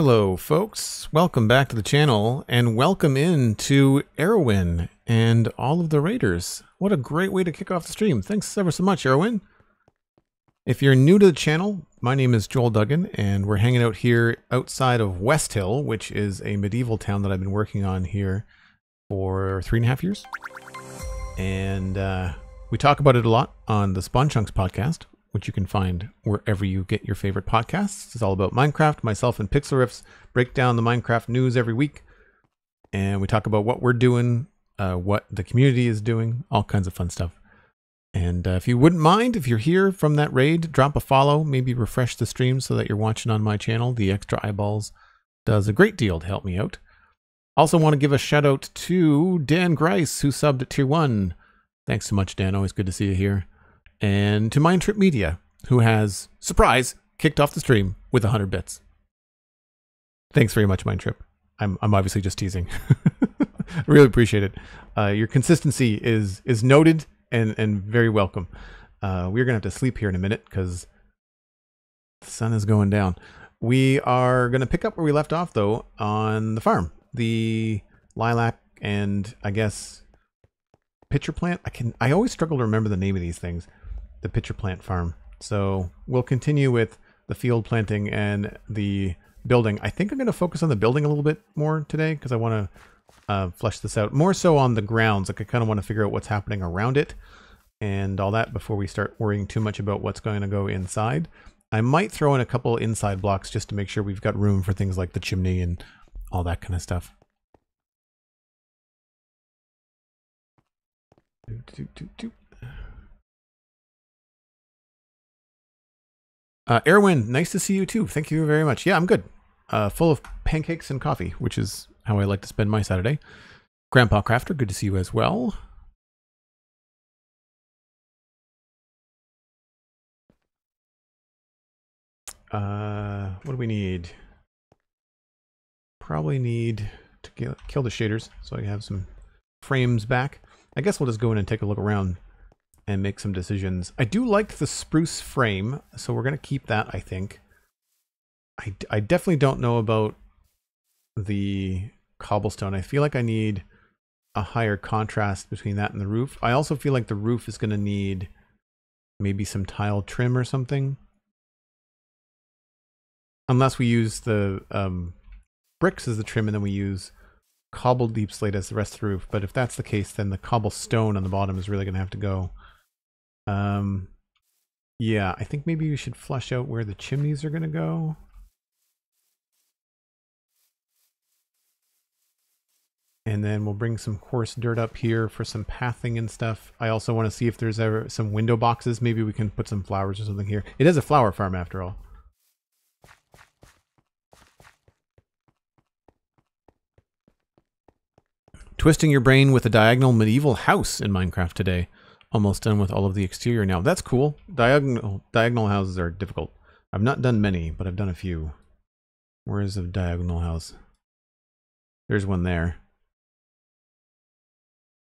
Hello folks, welcome back to the channel and welcome in to Erwin and all of the raiders. What a great way to kick off the stream. Thanks ever so much, Erwin. If you're new to the channel, my name is Joel Duggan and we're hanging out here outside of West Hill, which is a medieval town that I've been working on here for 3.5 years. And we talk about it a lot on the Spawn Chunks podcast, which you can find wherever you get your favorite podcasts. It's all about Minecraft. Myself and PixelRiffs break down the Minecraft news every week. And we talk about what we're doing, what the community is doing, all kinds of fun stuff. And if you wouldn't mind, if you're here from that raid, drop a follow, maybe refresh the stream so that you're watching on my channel. The extra eyeballs does a great deal to help me out. Also want to give a shout out to Dan Grice, who subbed at Tier 1. Thanks so much, Dan. Always good to see you here. And to MindTrip Media, who has, surprise, kicked off the stream with 100 bits. Thanks very much, MindTrip. I'm obviously just teasing. I really appreciate it. Your consistency is noted and very welcome. We're going to have to sleep here in a minute because the sun is going down. We are going to pick up where we left off, though, on the farm. The lilac and, I guess, pitcher plant. I always struggle to remember the name of these things. The pitcher plant farm. So we'll continue with the field planting and the building. I think I'm going to focus on the building a little bit more today because I want to flesh this out more so on the grounds. Like I kind of want to figure out what's happening around it and all that before we start worrying too much about what's going to go inside. I might throw in a couple inside blocks just to make sure we've got room for things like the chimney and all that kind of stuff. Erwin, nice to see you too. Thank you very much. Yeah, I'm good. Full of pancakes and coffee, which is how I like to spend my Saturday. Grandpa Crafter, good to see you as well. What do we need? Probably need to kill the shaders so I have some frames back. I guess we'll just go in and take a look around and make some decisions. I do like the spruce frame, so we're going to keep that, I think. I definitely don't know about the cobblestone. I feel like I need a higher contrast between that and the roof. I also feel like the roof is going to need maybe some tile trim or something. Unless we use the bricks as the trim and then we use cobbled deep slate as the rest of the roof, but if that's the case, then the cobblestone on the bottom is really going to have to go. Yeah, I think maybe we should flush out where the chimneys are going to go. And then we'll bring some coarse dirt up here for some pathing and stuff. I also want to see if there's ever some window boxes. Maybe we can put some flowers or something here. It is a flower farm after all. Twisting your brain with a diagonal medieval house in Minecraft today. Almost done with all of the exterior now. That's cool. Diagonal houses are difficult. I've not done many, but I've done a few. Where is the diagonal house? There's one there.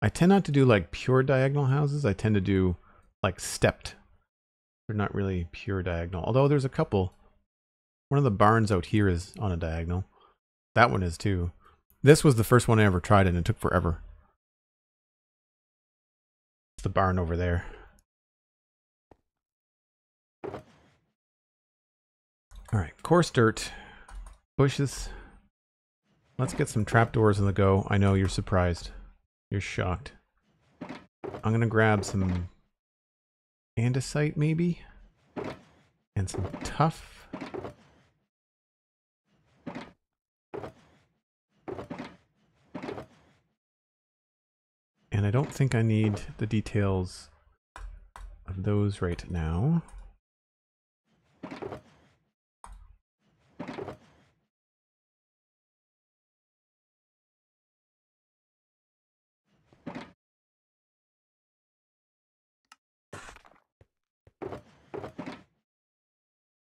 I tend not to do like pure diagonal houses. I tend to do like stepped. They're not really pure diagonal. Although there's a couple. One of the barns out here is on a diagonal. That one is too. This was the first one I ever tried, and it took forever. It's the barn over there. Alright, coarse dirt. Bushes. Let's get some trapdoors on the go. I know you're surprised. You're shocked. I'm going to grab some andesite, maybe? And some tuff. And I don't think I need the details of those right now.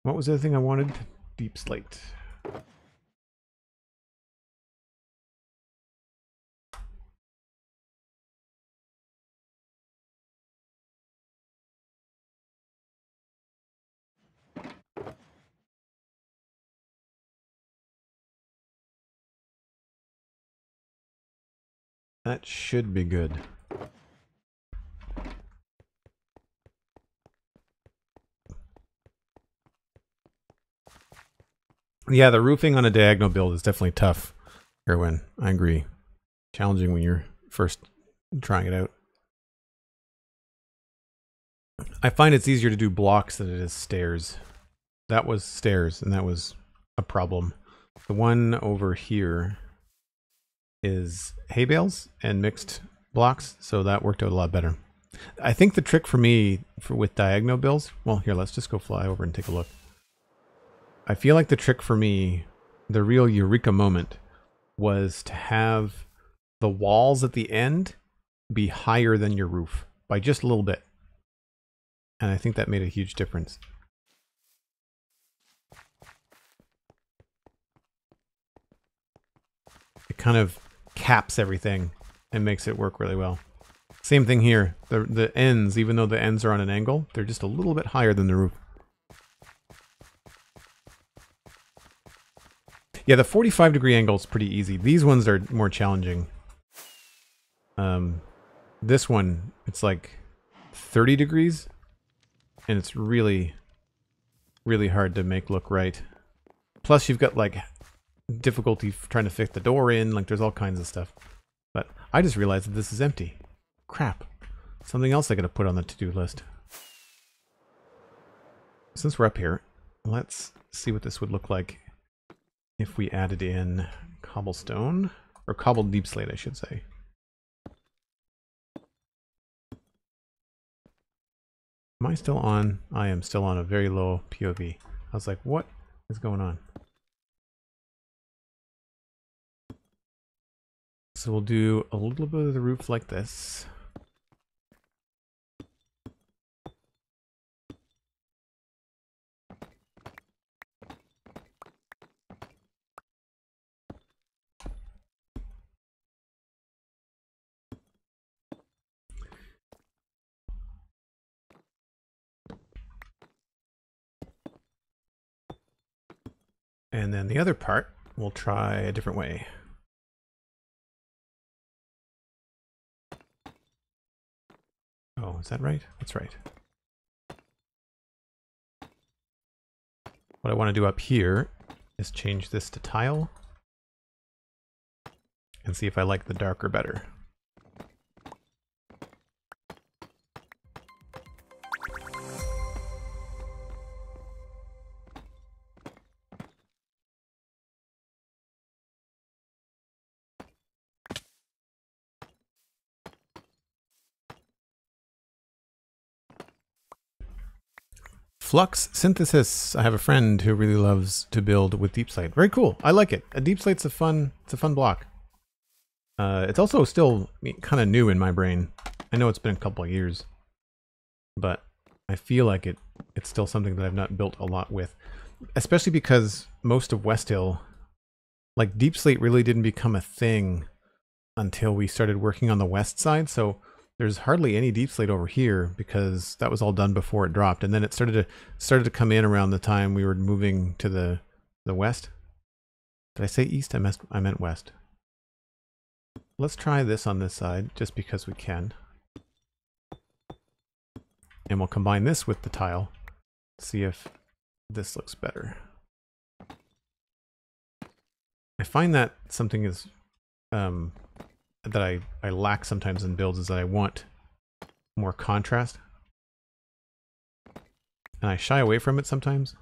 What was the other thing I wanted? Deep slate. That should be good. Yeah, the roofing on a diagonal build is definitely tough, Erwin. I agree. Challenging when you're first trying it out. I find it's easier to do blocks than it is stairs. That was stairs, and that was a problem. The one over here is hay bales and mixed blocks, so that worked out a lot better. I think the trick for me with diagonal builds... Well, here, let's just go fly over and take a look. I feel like the trick for me, the real eureka moment, was to have the walls at the end be higher than your roof by just a little bit. And I think that made a huge difference. It kind of caps everything and makes it work really well. Same thing here. The ends, even though the ends are on an angle, they're just a little bit higher than the roof. Yeah, the 45-degree angle is pretty easy. These ones are more challenging. This one, it's like 30 degrees. And it's really, really hard to make look right. Plus you've got like difficulty trying to fit the door in, like there's all kinds of stuff. But I just realized that this is empty. Crap. Something else I gotta put on the to-do list. Since we're up here, let's see what this would look like if we added in cobblestone, or cobbled deep slate I should say. Am I still on? I am still on a very low POV. I was like, what is going on? So we'll do a little bit of the roof like this. And then the other part, we'll try a different way. Oh, is that right? That's right. What I want to do up here is change this to tile and see if I like the darker better. Flux synthesis. I have a friend who really loves to build with deep slate. Very cool. I like it. A deep slate's a fun. It's a fun block. It's also still kind of new in my brain. I know it's been a couple of years, but I feel like it's still something that I've not built a lot with, especially because most of West Hill, like deep slate, really didn't become a thing until we started working on the west side. So there's hardly any deep slate over here because that was all done before it dropped, and then it started to come in around the time we were moving to the west. Did I say east? I meant west. Let's try this on this side just because we can, and we'll combine this with the tile. See if this looks better. I find that something is that I lack sometimes in builds is that I want more contrast. And I shy away from it sometimes.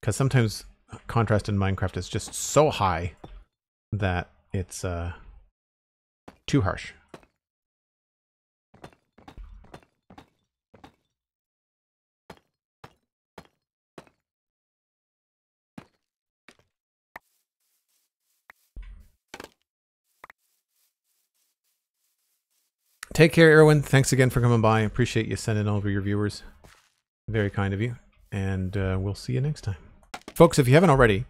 Because sometimes contrast in Minecraft is just so high that it's too harsh. Take care, Erwin. Thanks again for coming by. I appreciate you sending over your viewers. Very kind of you. And we'll see you next time. Folks, if you haven't already,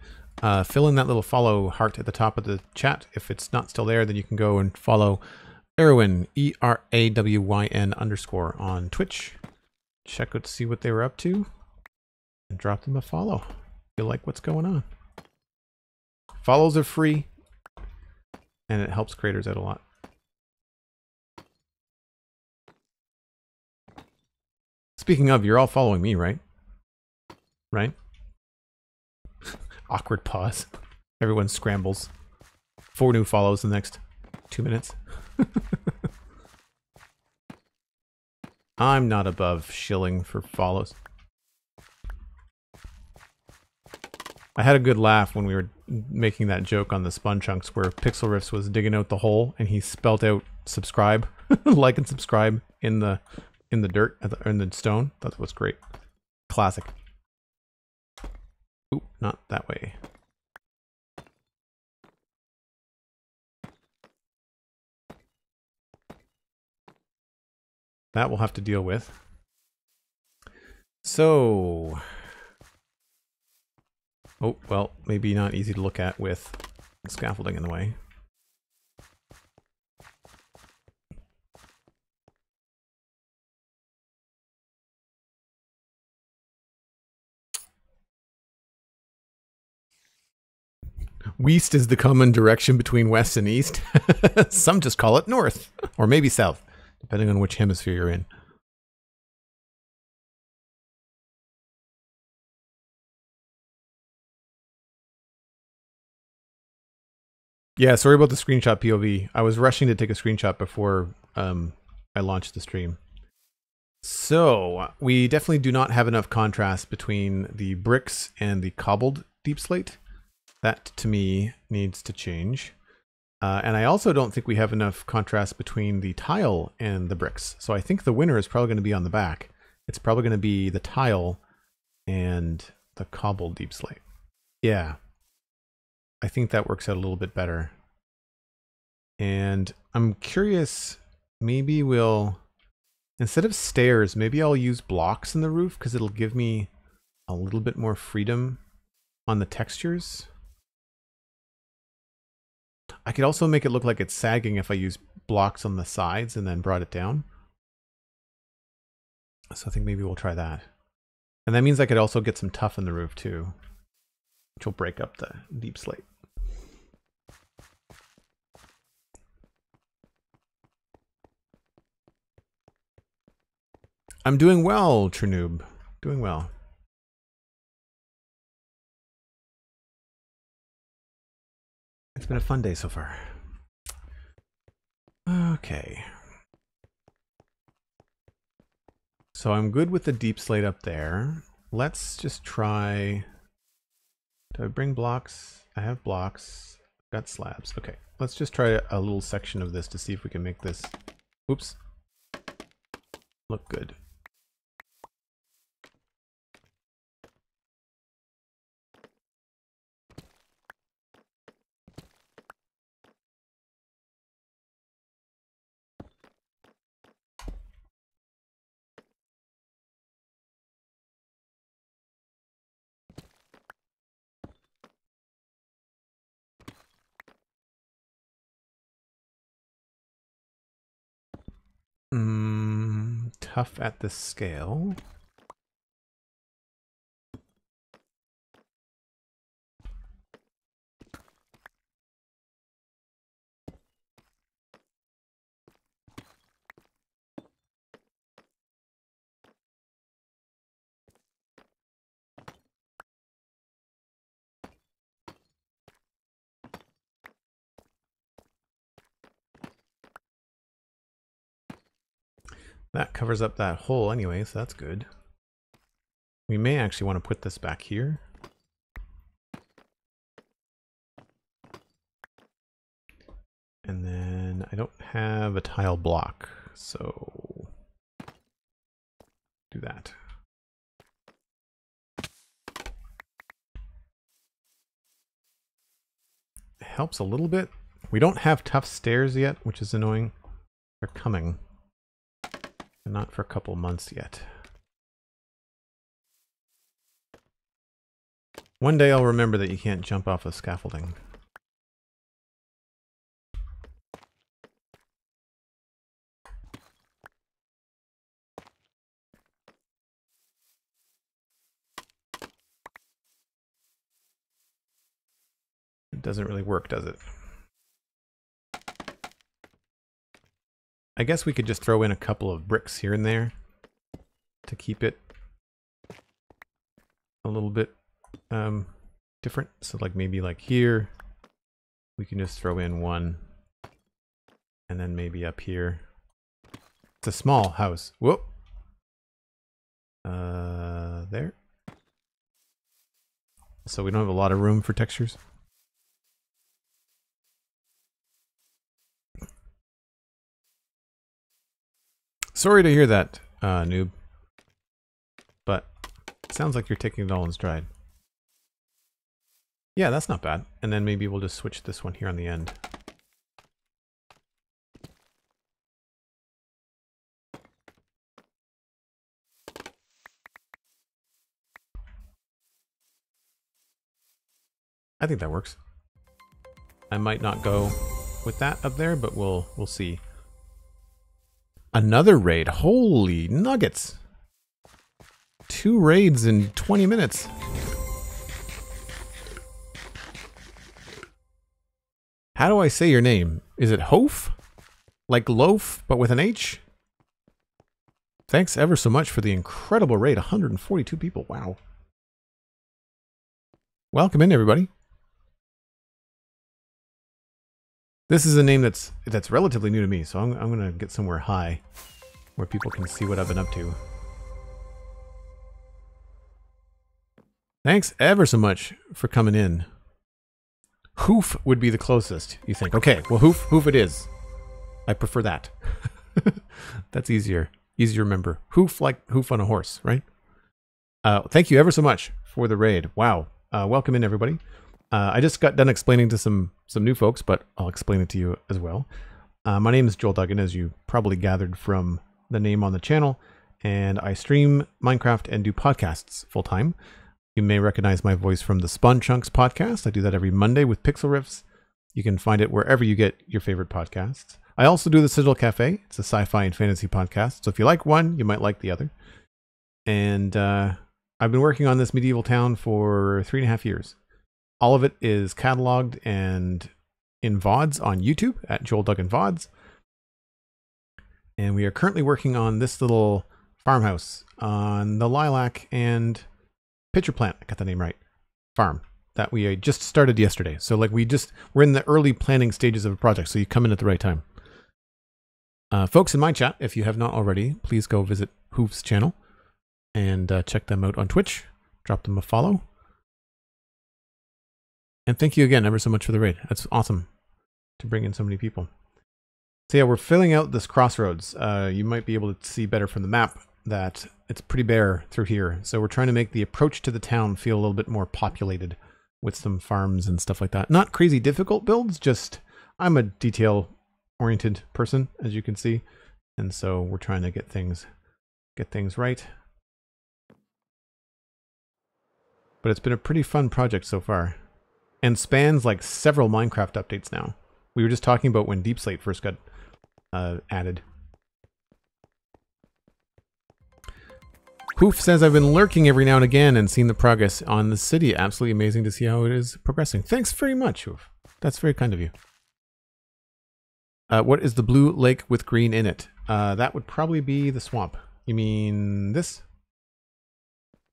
fill in that little follow heart at the top of the chat. If it's not still there, then you can go and follow Erwin, ERAWYN_ on Twitch. Check out to see what they were up to. And drop them a follow. If you like what's going on. Follows are free. And it helps creators out a lot. Speaking of, you're all following me, right? Right? Awkward pause. Everyone scrambles. 4 new follows in the next 2 minutes. I'm not above shilling for follows. I had a good laugh when we were making that joke on the Spawn Chunks where PixelRiffs was digging out the hole and he spelt out subscribe, like and subscribe in the dirt, in the stone. That was great. Classic. Oop, not that way. That we'll have to deal with. So... oh, well, maybe not easy to look at with scaffolding in the way. West is the common direction between west and east. Some just call it north, or maybe south, depending on which hemisphere you're in. Yeah, sorry about the screenshot POV. I was rushing to take a screenshot before I launched the stream. So, we definitely do not have enough contrast between the bricks and the cobbled deep slate. That, to me, needs to change. And I also don't think we have enough contrast between the tile and the bricks. So I think the winner is probably going to be on the back. It's probably going to be the tile and the cobbled deep slate. Yeah. I think that works out a little bit better. And I'm curious, maybe we'll, instead of stairs, maybe I'll use blocks in the roof because it'll give me a little bit more freedom on the textures. I could also make it look like it's sagging if I use blocks on the sides and then brought it down. So I think maybe we'll try that. And that means I could also get some tuff in the roof too, which will break up the deep slate. I'm doing well, Chernoob. Doing well. It's been a fun day so far. Okay. So I'm good with the deep slate up there. Let's just try... do I bring blocks? I have blocks. I've got slabs. Okay, let's just try a little section of this to see if we can make this, oops, look good. Tough at this scale. That covers up that hole anyway, so that's good. We may actually want to put this back here. And then I don't have a tile block, so do that. It helps a little bit. We don't have tough stairs yet, which is annoying. They're coming. Not for a couple months yet. One day I'll remember that you can't jump off of scaffolding. It doesn't really work, does it? I guess we could just throw in a couple of bricks here and there to keep it a little bit different. So like maybe like here, we can just throw in one, and then maybe up here. It's a small house. Whoop. There. So we don't have a lot of room for textures. Sorry to hear that, noob. But it sounds like you're taking it all in stride. Yeah, that's not bad. And then maybe we'll just switch this one here on the end. I think that works. I might not go with that up there, but we'll see. Another raid. Holy nuggets. 2 raids in 20 minutes. How do I say your name? Is it Hoof? Like loaf, but with an H? Thanks ever so much for the incredible raid. 142 people. Wow. Welcome in, everybody. This is a name that's relatively new to me, so I'm gonna get somewhere high where people can see what I've been up to. Thanks ever so much for coming in. Hoof would be the closest, you think. Okay, well hoof it is. I prefer that. That's easier. Easier to remember. Hoof like hoof on a horse, right? Thank you ever so much for the raid. Wow. Welcome in, everybody. I just got done explaining to some new folks, but I'll explain it to you as well. My name is Joel Duggan, as you probably gathered from the name on the channel, and I stream Minecraft and do podcasts full-time. You may recognize my voice from the Spawn Chunks podcast. I do that every Monday with PixelRiffs. You can find it wherever you get your favorite podcasts. I also do the Citadel Cafe. It's a sci-fi and fantasy podcast, so if you like one, you might like the other. And I've been working on this medieval town for 3.5 years. All of it is cataloged and in VODs on YouTube at Joel Duggan VODs. And we are currently working on this little farmhouse on the lilac and pitcher plant. I got the name right. Farm that we just started yesterday. So like we're in the early planning stages of a project. So you come in at the right time. Folks in my chat, if you have not already, please go visit Hoof's channel and check them out on Twitch. Drop them a follow. And thank you again ever so much for the raid. That's awesome to bring in so many people. So yeah, we're filling out this crossroads. You might be able to see better from the map that it's pretty bare through here. So we're trying to make the approach to the town feel a little bit more populated with some farms and stuff like that. Not crazy difficult builds, just I'm a detail-oriented person, as you can see. And so we're trying to get things right. But it's been a pretty fun project so far. And spans like several Minecraft updates now. We were just talking about when Deep Slate first got added. Hoof says, I've been lurking every now and again and seen the progress on the city. Absolutely amazing to see how it is progressing. Thanks very much, Hoof. That's very kind of you. What is the blue lake with green in it? That would probably be the swamp. You mean this?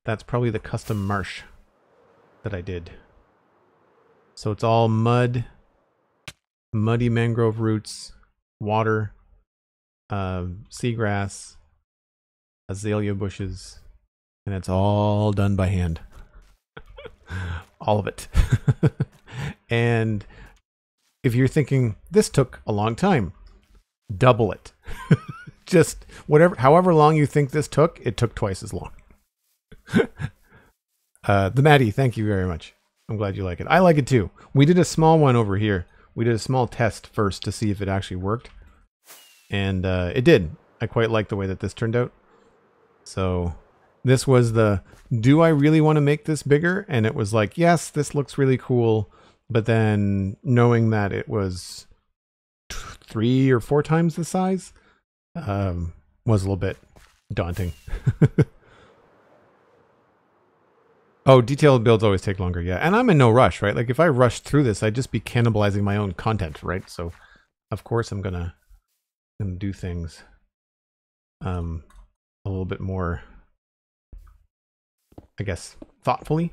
That's probably the custom marsh that I did. So it's all mud, muddy mangrove roots, water, seagrass, azalea bushes, and it's all done by hand. All of it. And if you're thinking, this took a long time, double it. Just whatever, however long you think this took, it took twice as long. The Maddie, thank you very much. I'm glad you like it. I like it too. We did a small one over here. We did a small test first to see if it actually worked. And it did. I quite like the way that this turned out. So this was the, do I really want to make this bigger? And it was like, yes, this looks really cool. But then knowing that it was 3 or 4 times the size was a little bit daunting. Oh, detailed builds always take longer, yeah. And I'm in no rush, right? Like, if I rushed through this, I'd just be cannibalizing my own content, right? So, of course, I'm gonna do things a little bit more I guess, thoughtfully.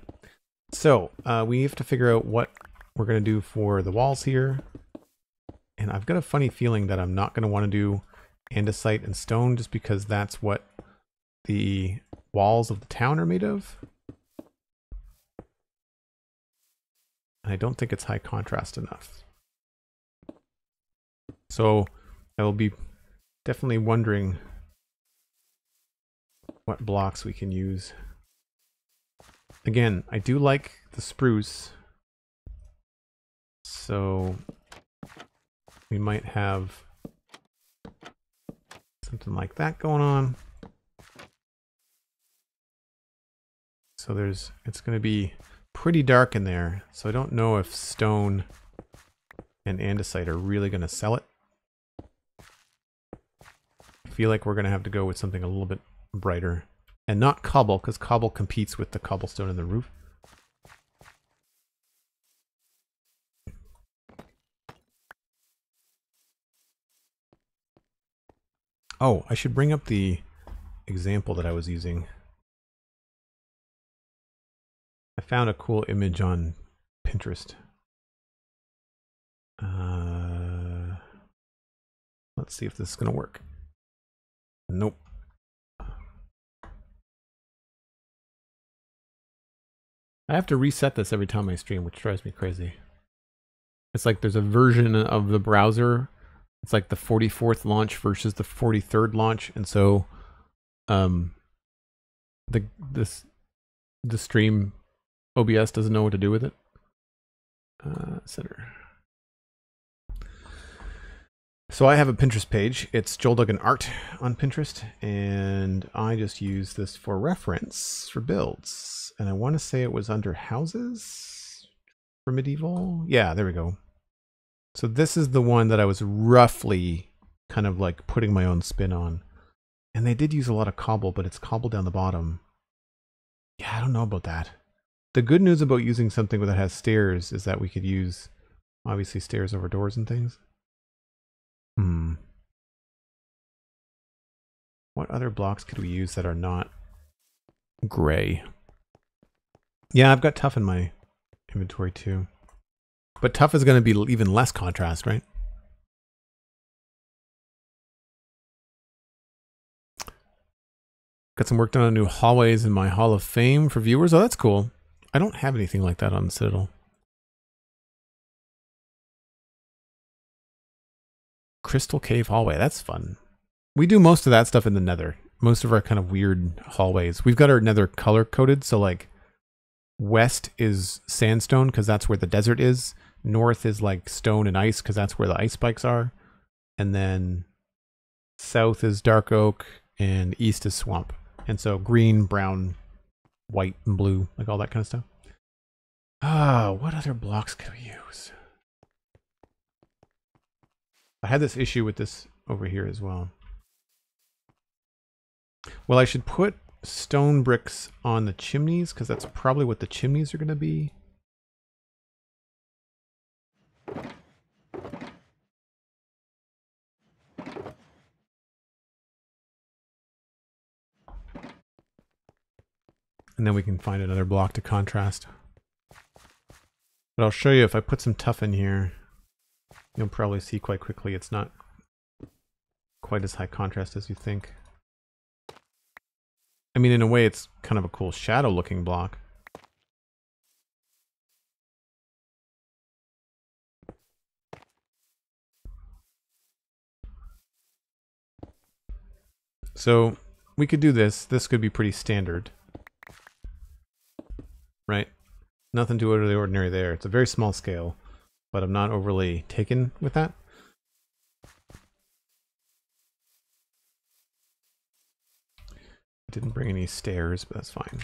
So we have to figure out what we're going to do for the walls here. And I've got a funny feeling that I'm not going to want to do andesite and stone just because that's what the walls of the town are made of. I don't think it's high contrast enough. So I will be definitely wondering what blocks we can use. Again, I do like the spruce, so we might have something like that going on. So there's, it's going to be pretty dark in there, so I don't know if stone and andesite are really going to sell it. I feel like we're going to have to go with something a little bit brighter. And not cobble, because cobble competes with the cobblestone in the roof. Oh, I should bring up the example that I was using. I found a cool image on Pinterest. Let's see if this is going to work. Nope. I have to reset this every time I stream, which drives me crazy. It's like there's a version of the browser. It's like the 44th launch versus the 43rd launch, and so the stream OBS doesn't know what to do with it. Center. So I have a Pinterest page. It's Joel Duggan Art on Pinterest, and I just use this for reference for builds. And I want to say it was under houses for medieval. Yeah, there we go. So this is the one that I was roughly kind of like putting my own spin on. And they did use a lot of cobble, but it's cobble down the bottom. Yeah, I don't know about that. The good news about using something that has stairs is that we could use, obviously, stairs over doors and things. What other blocks could we use that are not gray? Yeah, I've got tuff in my inventory too. But tuff is going to be even less contrast, right? Got some work done on new hallways in my Hall of Fame for viewers. Oh, that's cool. I don't have anything like that on the Citadel. Crystal Cave hallway. That's fun. We do most of that stuff in the Nether. Most of our kind of weird hallways. We've got our Nether color coded. So like west is sandstone because that's where the desert is. North is like stone and ice because that's where the ice spikes are. And then south is dark oak and east is swamp. And so green, brown, white, and blue, like all that kind of stuff. Ah, what other blocks can we use? I had this issue with this over here as well. Well, I should put stone bricks on the chimneys because that's probably what the chimneys are going to be. And then we can find another block to contrast. But I'll show you if I put some tuff in here. You'll probably see quite quickly it's not quite as high contrast as you think. I mean, in a way, it's kind of a cool shadow-looking block. So we could do this. This could be pretty standard, right? Nothing too out of the ordinary there. It's a very small scale, but I'm not overly taken with that. I didn't bring any stairs, but that's fine.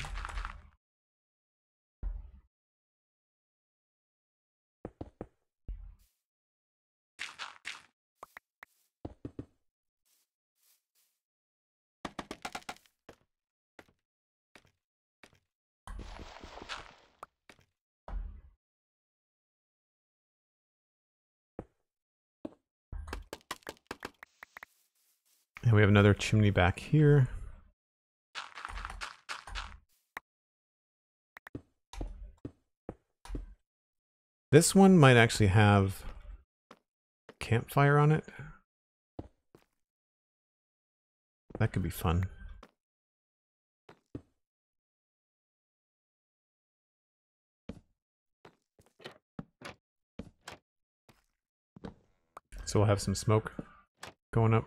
And we have another chimney back here. This one might actually have campfire on it. That could be fun. So we'll have some smoke going up.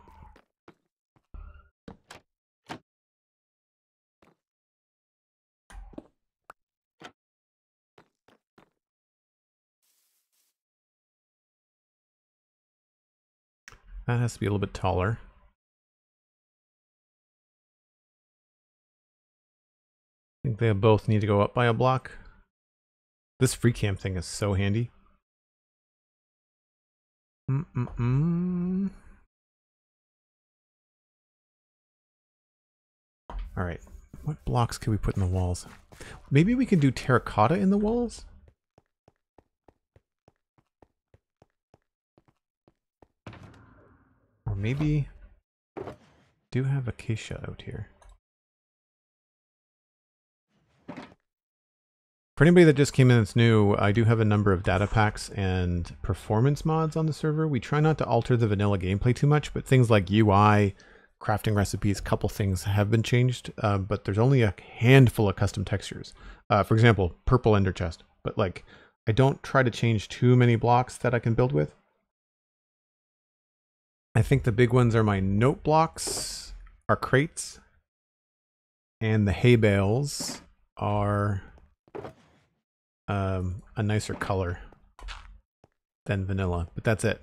That has to be a little bit taller. I think they both need to go up by a block. This free camp thing is so handy. Alright, what blocks can we put in the walls? Maybe we can do terracotta in the walls? Or maybe do have acacia out here. For anybody that just came in that's new, I do have a number of data packs and performance mods on the server. We try not to alter the vanilla gameplay too much, but things like UI, crafting recipes, a couple things have been changed, but there's only a handful of custom textures. For example, purple ender chest, but like I don't try to change too many blocks that I can build with. I think the big ones are my note blocks, our crates, and the hay bales are a nicer color than vanilla, but that's it.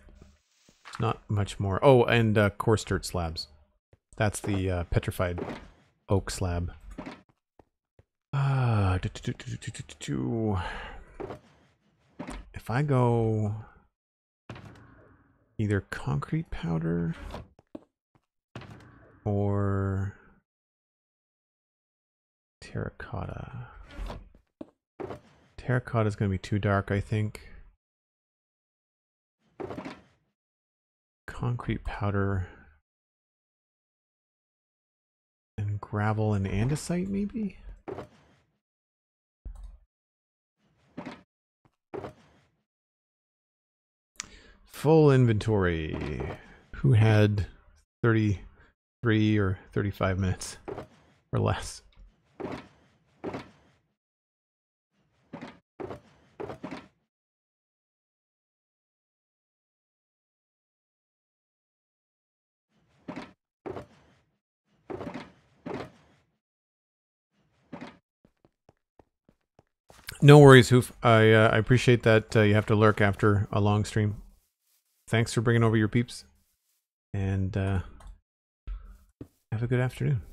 It's not much more. Oh, and coarse dirt slabs. That's the petrified oak slab. If I go either concrete powder or terracotta. Terracotta is going to be too dark, I think. Concrete powder and gravel and andesite, maybe? Full inventory. Who had 33 or 35 minutes or less? No worries, Hoof. I appreciate that you have to lurk after a long stream. Thanks for bringing over your peeps. And have a good afternoon.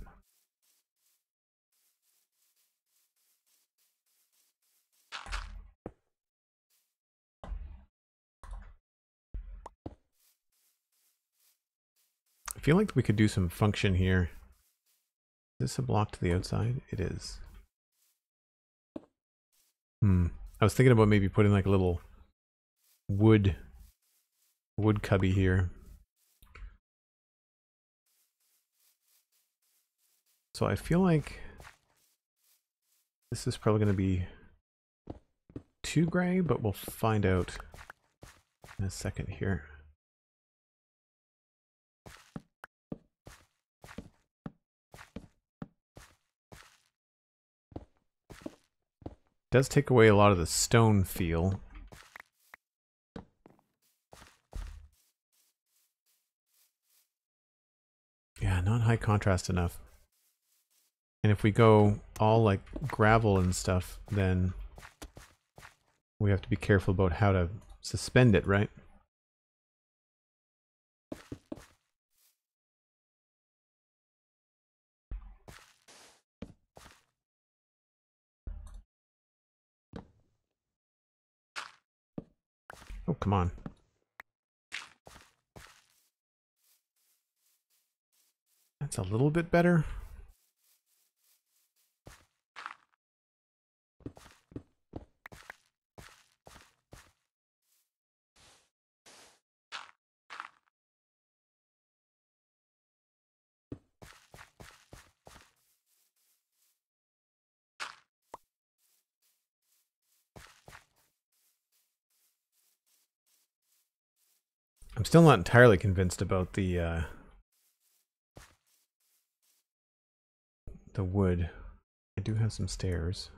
I feel like we could do some function here. Is this a block to the outside? It is. I was thinking about maybe putting like a little wood cubby here. So I feel like this is probably going to be too gray, but we'll find out in a second here. Does take away a lot of the stone feel. Yeah, not high contrast enough. And if we go all like gravel and stuff, then we have to be careful about how to suspend it, right? Oh, come on. That's a little bit better. I'm still not entirely convinced about the wood. I do have some stairs.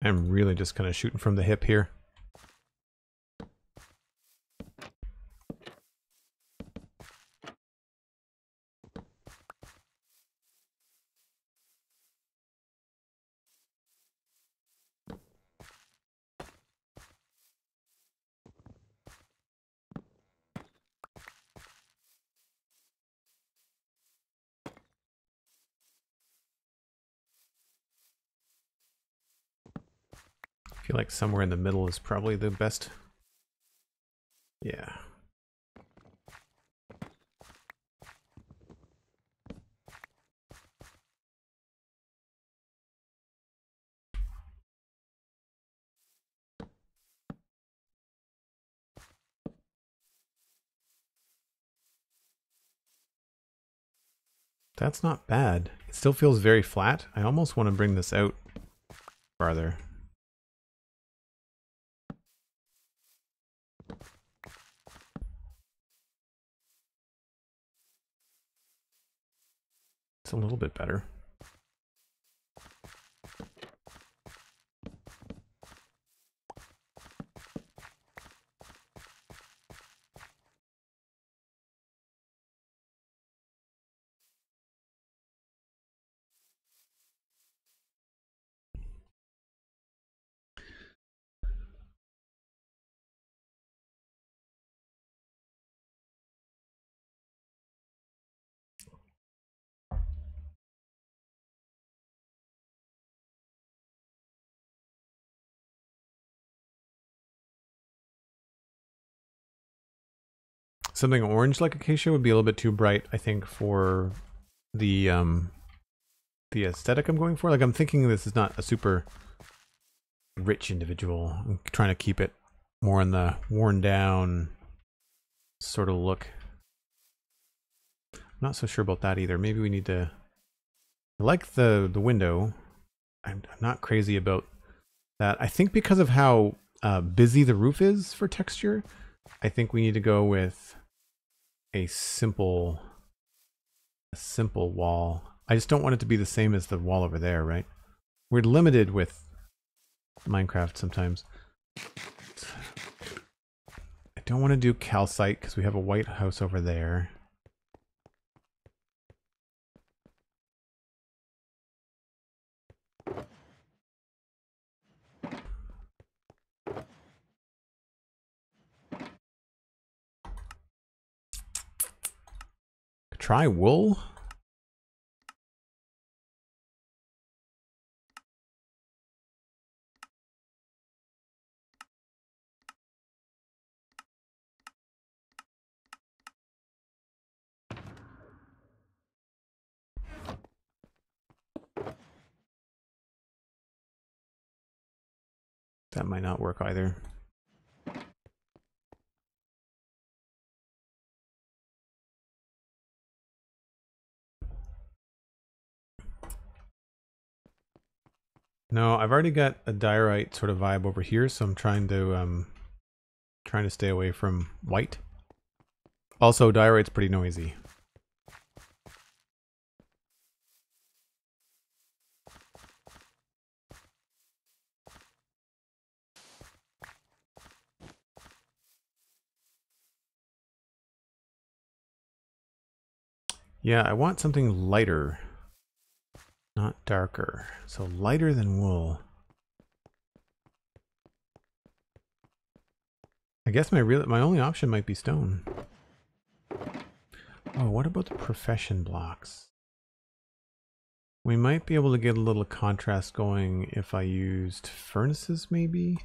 I'm really just kind of shooting from the hip here. I feel like somewhere in the middle is probably the best. Yeah. That's not bad. It still feels very flat. I almost want to bring this out farther. It's a little bit better. Something orange like acacia would be a little bit too bright, I think, for the aesthetic I'm going for. Like, I'm thinking this is not a super rich individual. I'm trying to keep it more in the worn down sort of look. I'm not so sure about that either. Maybe we need to... I like the window. I'm not crazy about that. I think because of how busy the roof is for texture, I think we need to go with a simple wall. I just don't want it to be the same as the wall over there, right? We're limited with Minecraft sometimes. I don't want to do calcite because we have a white house over there. Try wool. That might not work either. No, I've already got a diorite sort of vibe over here, so I'm trying to stay away from white. Also, diorite's pretty noisy. Yeah, I want something lighter. Not darker, so lighter than wool. I guess my only option might be stone. Oh, what about the profession blocks? We might be able to get a little contrast going if I used furnaces, maybe?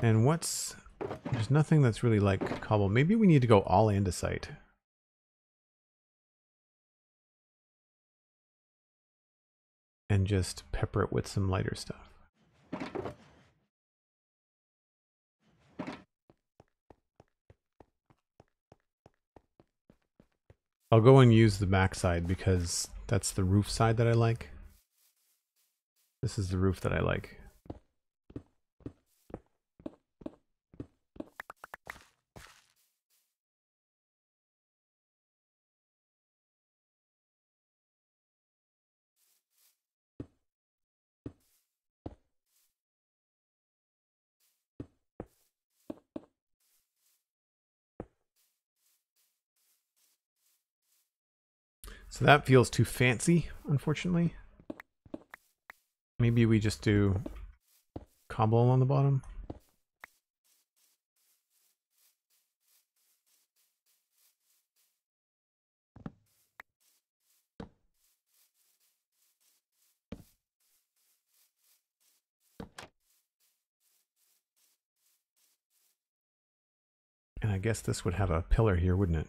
And there's nothing that's really like cobble. Maybe we need to go all andesite. and just pepper it with some lighter stuff. I'll go and use the back side because that's the roof side that I like. This is the roof that I like. So that feels too fancy, unfortunately. Maybe we just do cobble on the bottom. And I guess this would have a pillar here, wouldn't it?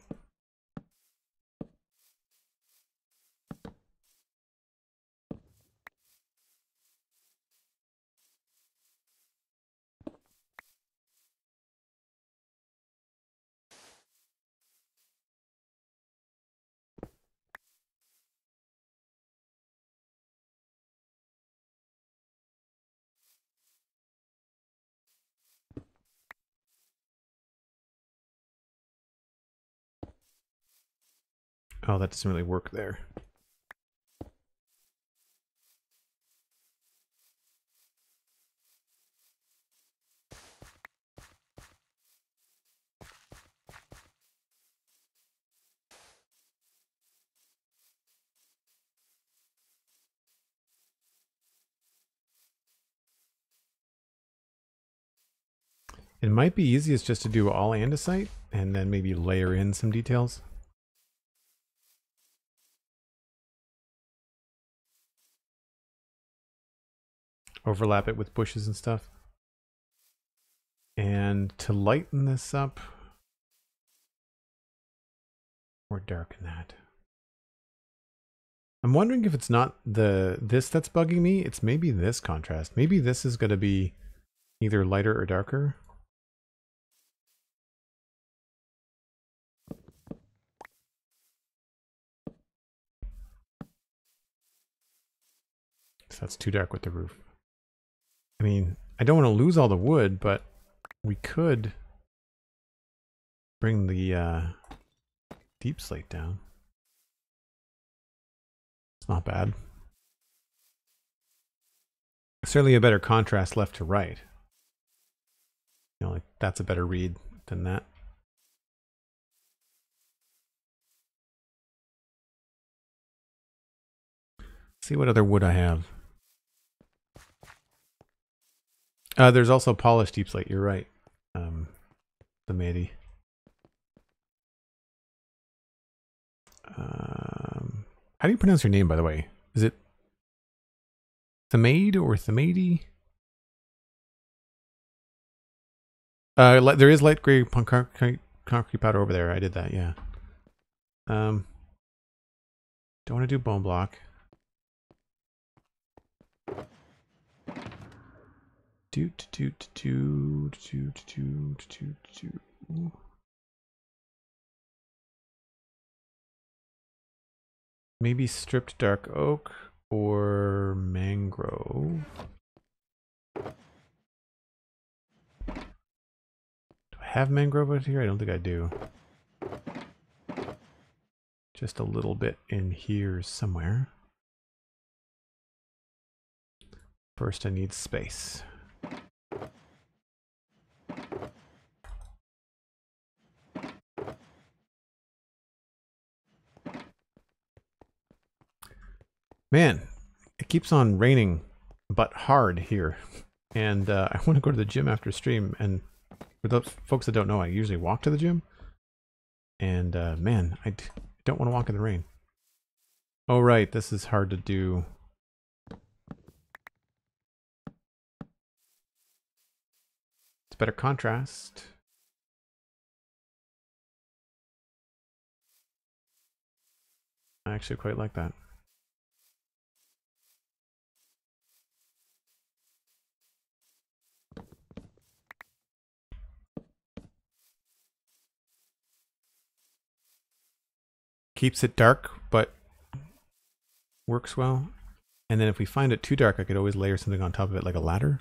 Oh, that doesn't really work there. It might be easiest just to do all andesite and then maybe layer in some details. Overlap it with bushes and stuff. And to lighten this up, or darken that. I'm wondering if it's not this that's bugging me. It's maybe this contrast. Maybe this is going to be either lighter or darker. So that's too dark with the roof. I mean, I don't want to lose all the wood, but we could bring the deep slate down. It's not bad. Certainly a better contrast left to right. You know, like that's a better read than that. Let's see what other wood I have. There's also polished deep slate, you're right. The Mehdi. How do you pronounce your name, by the way? Is it Themade or Themadi? There is light gray concrete powder over there. I did that, yeah. Don't want to do bone block. Maybe stripped dark oak or mangrove. Do I have mangrove out here? I don't think I do. Just a little bit in here somewhere. First, I need space. Man, it keeps on raining, but hard here. And I want to go to the gym after stream. And for those folks that don't know, I usually walk to the gym. And man, I don't want to walk in the rain. Oh, right. This is hard to do. It's better contrast. I actually quite like that. Keeps it dark, but works well. And then if we find it too dark, I could always layer something on top of it like a ladder.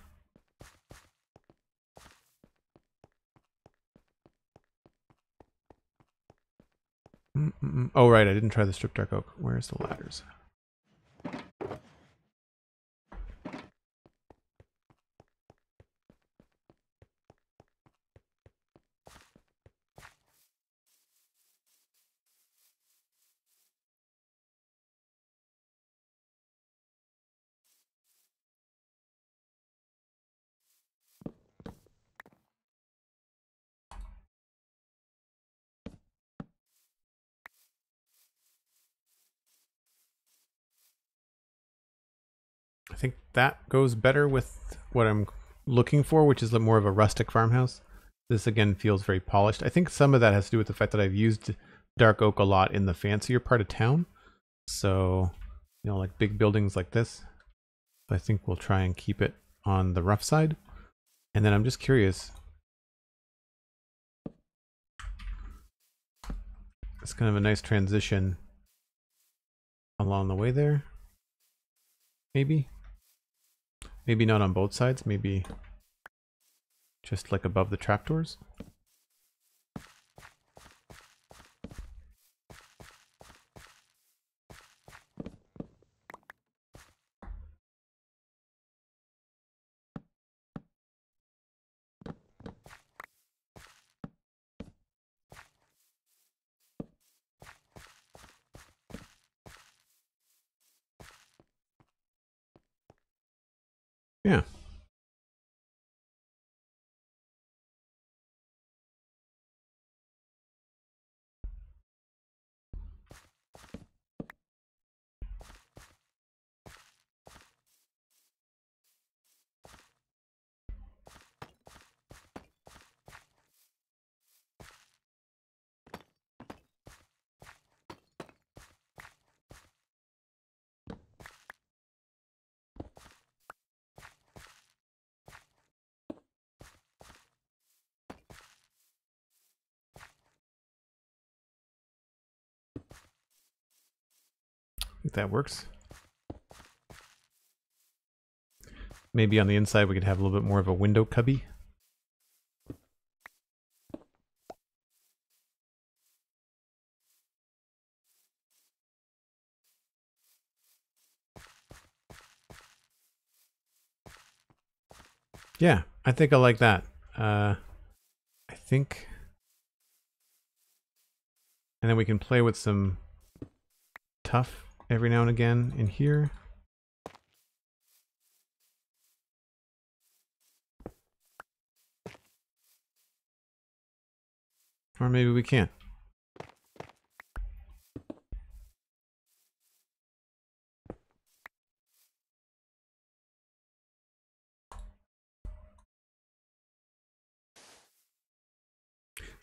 Oh, right, I didn't try the strip dark oak. Where's the ladders? I think that goes better with what I'm looking for, which is more of a rustic farmhouse. This again feels very polished. I think some of that has to do with the fact that I've used dark oak a lot in the fancier part of town. So, you know, like big buildings like this. I think we'll try and keep it on the rough side. And then I'm just curious. It's kind of a nice transition along the way there. Maybe. Maybe not on both sides, maybe just like above the trapdoors. Yeah. If that works. Maybe on the inside we could have a little bit more of a window cubby. Yeah, I think I like that. I think... And then we can play with some tough every now and again in here. Or maybe we can't. See,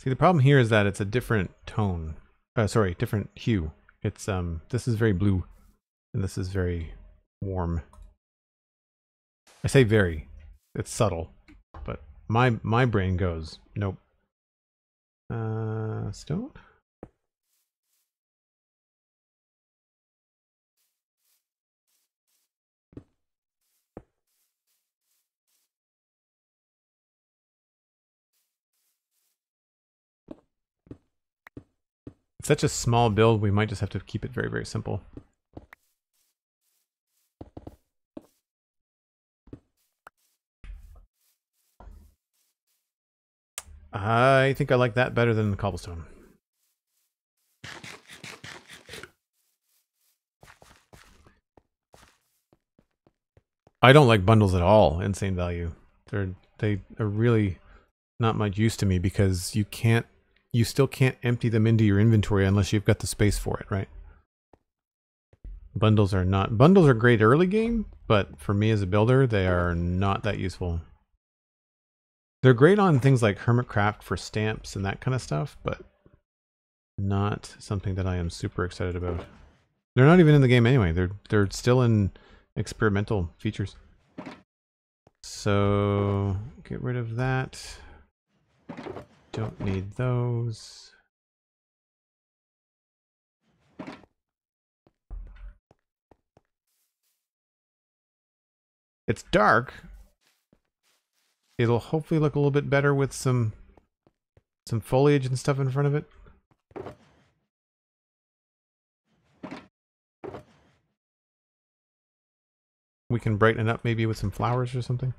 the problem here is that it's a different tone. Sorry, different hue. It's this is very blue and this is very warm. I say very. It's subtle. But my brain goes, nope. Stone? Such a small build, we might just have to keep it very, very simple. I think I like that better than the cobblestone. I don't like bundles at all, insane value. They are really not much use to me because you can't. You still can't empty them into your inventory unless you've got the space for it, right? Bundles are not... Bundles are great early game, but for me as a builder, they are not that useful. They're great on things like Hermitcraft for stamps and that kind of stuff, but not something that I am super excited about. They're not even in the game anyway. They're still in experimental features. So, get rid of that. Don't need those. it's dark, it'll hopefully look a little bit better with some foliage and stuff in front of it. We can brighten it up maybe with some flowers or something.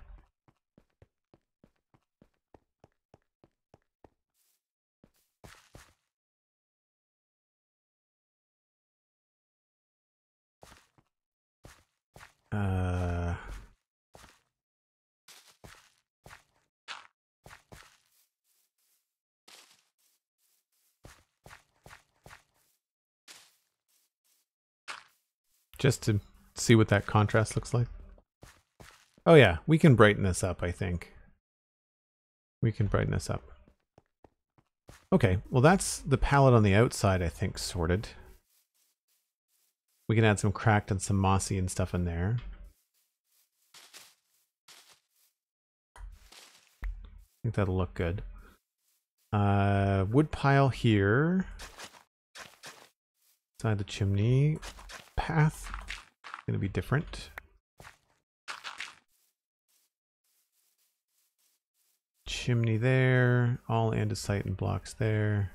Just to see what that contrast looks like. Oh yeah, we can brighten this up, I think. We can brighten this up. Okay, well that's the palette on the outside, I think, sorted. We can add some cracked and some mossy and stuff in there. I think that'll look good. Wood pile here. Inside the chimney. Path. Gonna be different. Chimney there. All andesite and blocks there.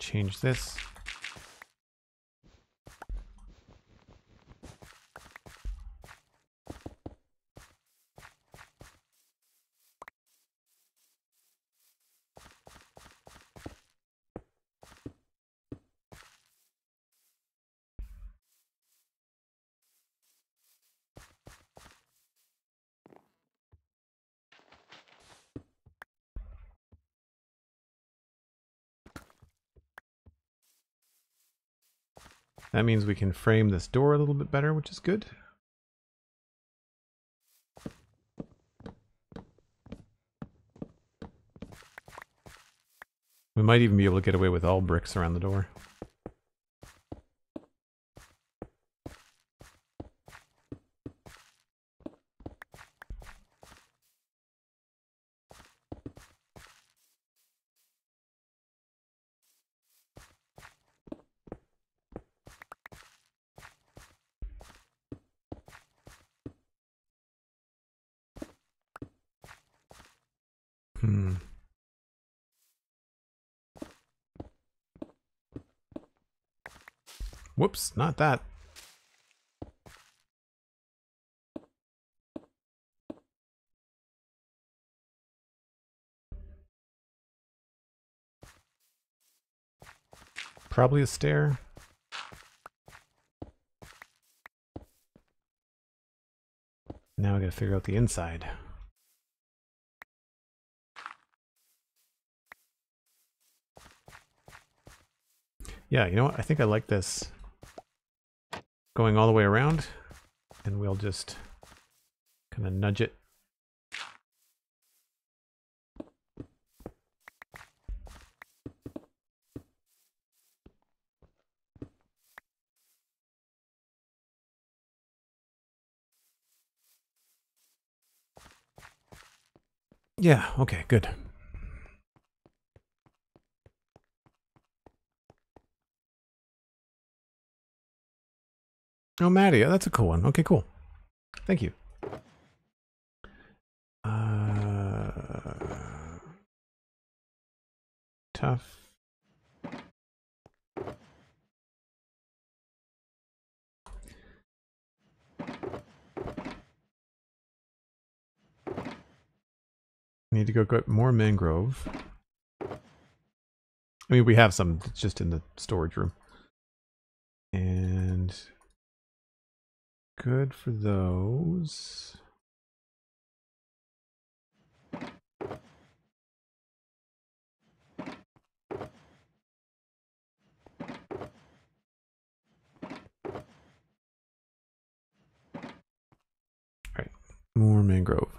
Change this. That means we can frame this door a little bit better, which is good. We might even be able to get away with all bricks around the door. Whoops, not that. Probably a stair. Now I gotta figure out the inside. Yeah, you know what? I think I like this. Going all the way around, and we'll just kind of nudge it. Yeah, okay, good. Oh, Maddie, that's a cool one. Okay, cool. Thank you. Tough. Need to go get more mangrove. I mean, we have some just in the storage room. And... good for those. All right, more mangrove.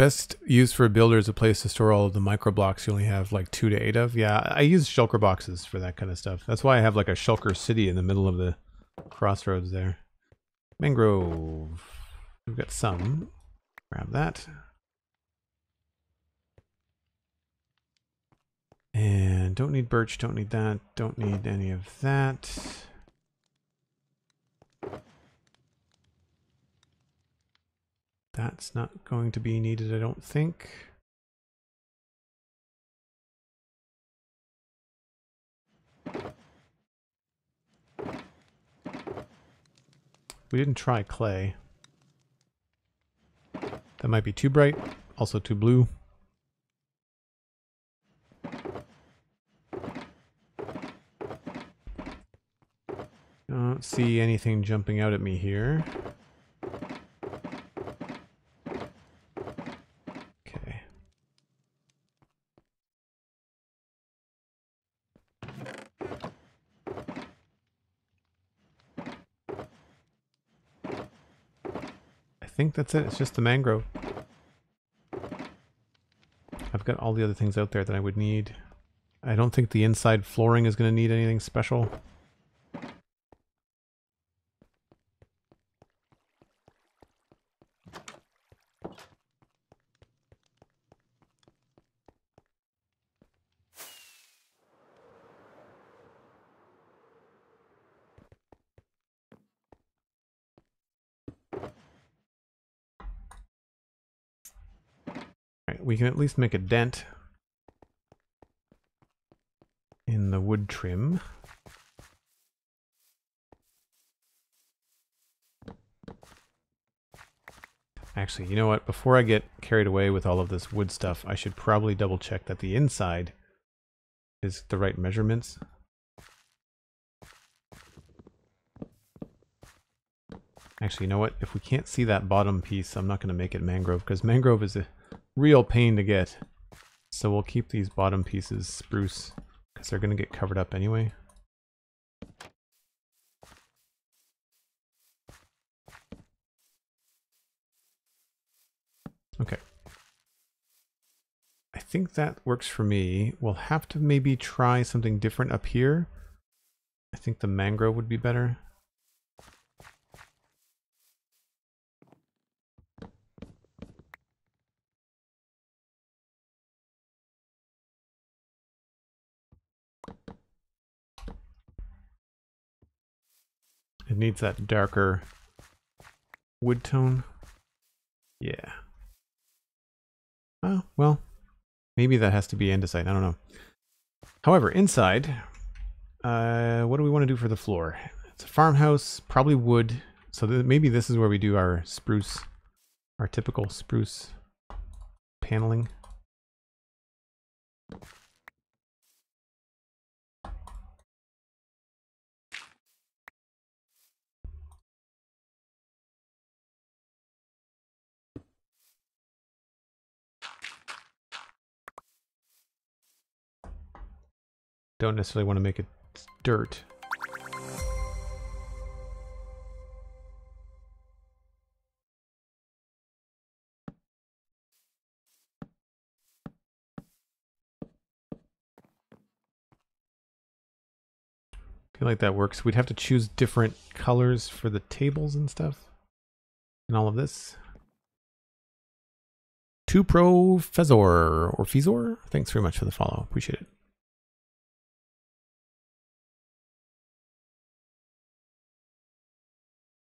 best use for a builder is a place to store all of the micro blocks you only have like 2 to 8 of. Yeah, I use shulker boxes for that kind of stuff. That's why I have like a shulker city in the middle of the crossroads there. Mangrove. We've got some. Grab that. And don't need birch, don't need that, don't need any of that. That's not going to be needed, I don't think. We didn't try clay. That might be too bright, also too blue. I don't see anything jumping out at me here. Okay. I think that's it. It's just the mangrove. I've got all the other things out there that I would need. I don't think the inside flooring is going to need anything special. We can at least make a dent in the wood trim. Actually, you know what? Before I get carried away with all of this wood stuff, I should probably double check that the inside is the right measurements. Actually, you know what? If we can't see that bottom piece, I'm not going to make it mangrove, because mangrove is a real pain to get. So we'll keep these bottom pieces spruce, because they're going to get covered up anyway. Okay. I think that works for me. We'll have to maybe try something different up here. I think the mangrove would be better. It needs that darker wood tone. Yeah. Oh, well, maybe that has to be andesite. I don't know. However, inside, what do we want to do for the floor? It's a farmhouse, probably wood. So maybe this is where we do our spruce, our typical spruce paneling. Don't necessarily want to make it dirt. I feel like that works. We'd have to choose different colors for the tables and stuff. And all of this. To Professor or Fizor, thanks very much for the follow. Appreciate it.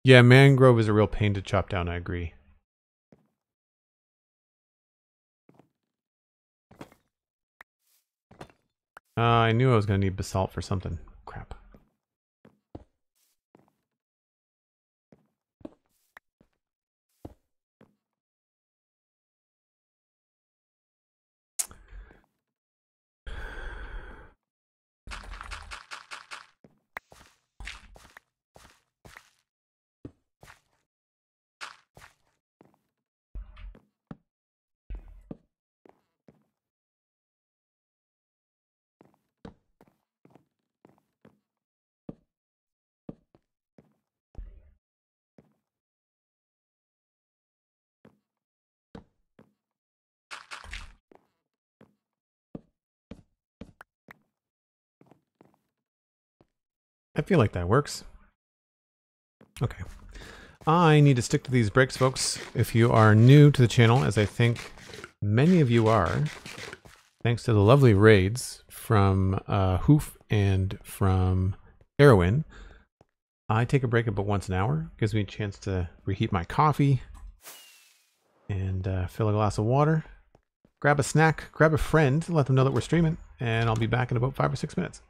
Yeah, mangrove is a real pain to chop down, I agree. I knew I was going to need basalt for something. Crap. I feel like that works. Okay. I need to stick to these bricks, folks. If you are new to the channel, as I think many of you are, thanks to the lovely raids from Hoof and from Erwin, I take a break about once an hour. Gives me a chance to reheat my coffee and fill a glass of water, grab a snack, grab a friend, let them know that we're streaming, and I'll be back in about 5 or 6 minutes.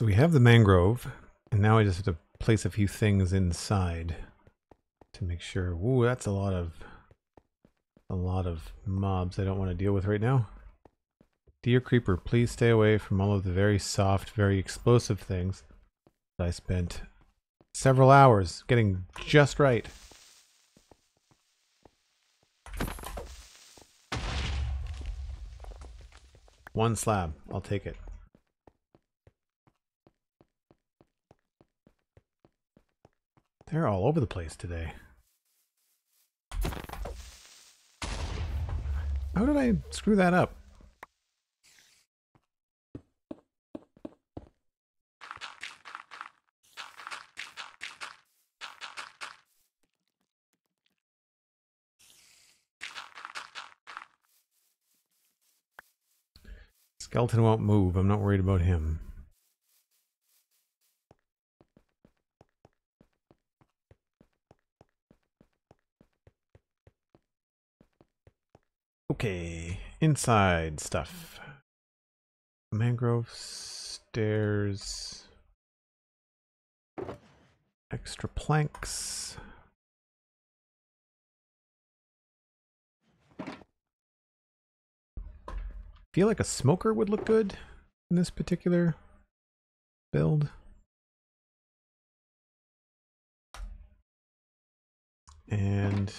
So we have the mangrove, and now I just have to place a few things inside to make sure. Ooh, that's a lot of mobs I don't want to deal with right now. Dear Creeper, please stay away from all of the very soft, very explosive things that I spent several hours getting just right. One slab, I'll take it. They're all over the place today. How did I screw that up? Skeleton won't move. I'm not worried about him. Okay, inside stuff. Mangrove stairs. Extra planks. I feel like a smoker would look good in this particular build. And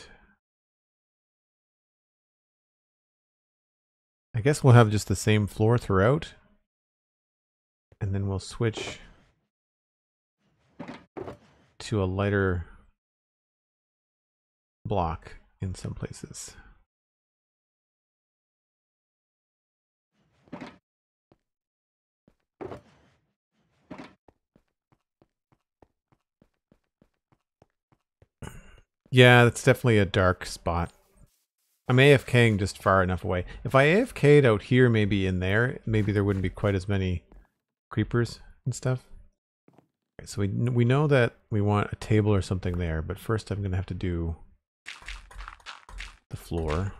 I guess we'll have just the same floor throughout. And then we'll switch to a lighter block in some places. Yeah, that's definitely a dark spot. I'm AFKing just far enough away. If I AFK'd out here, maybe in there, maybe there wouldn't be quite as many creepers and stuff. Okay, so we know that we want a table or something there, but first I'm going to have to do the floor.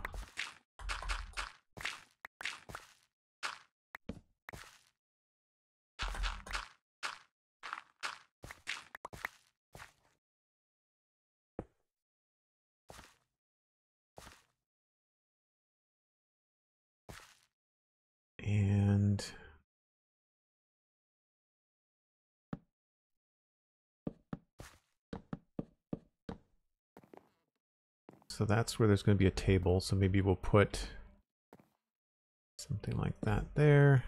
And so that's where there's going to be a table. So maybe we'll put something like that there.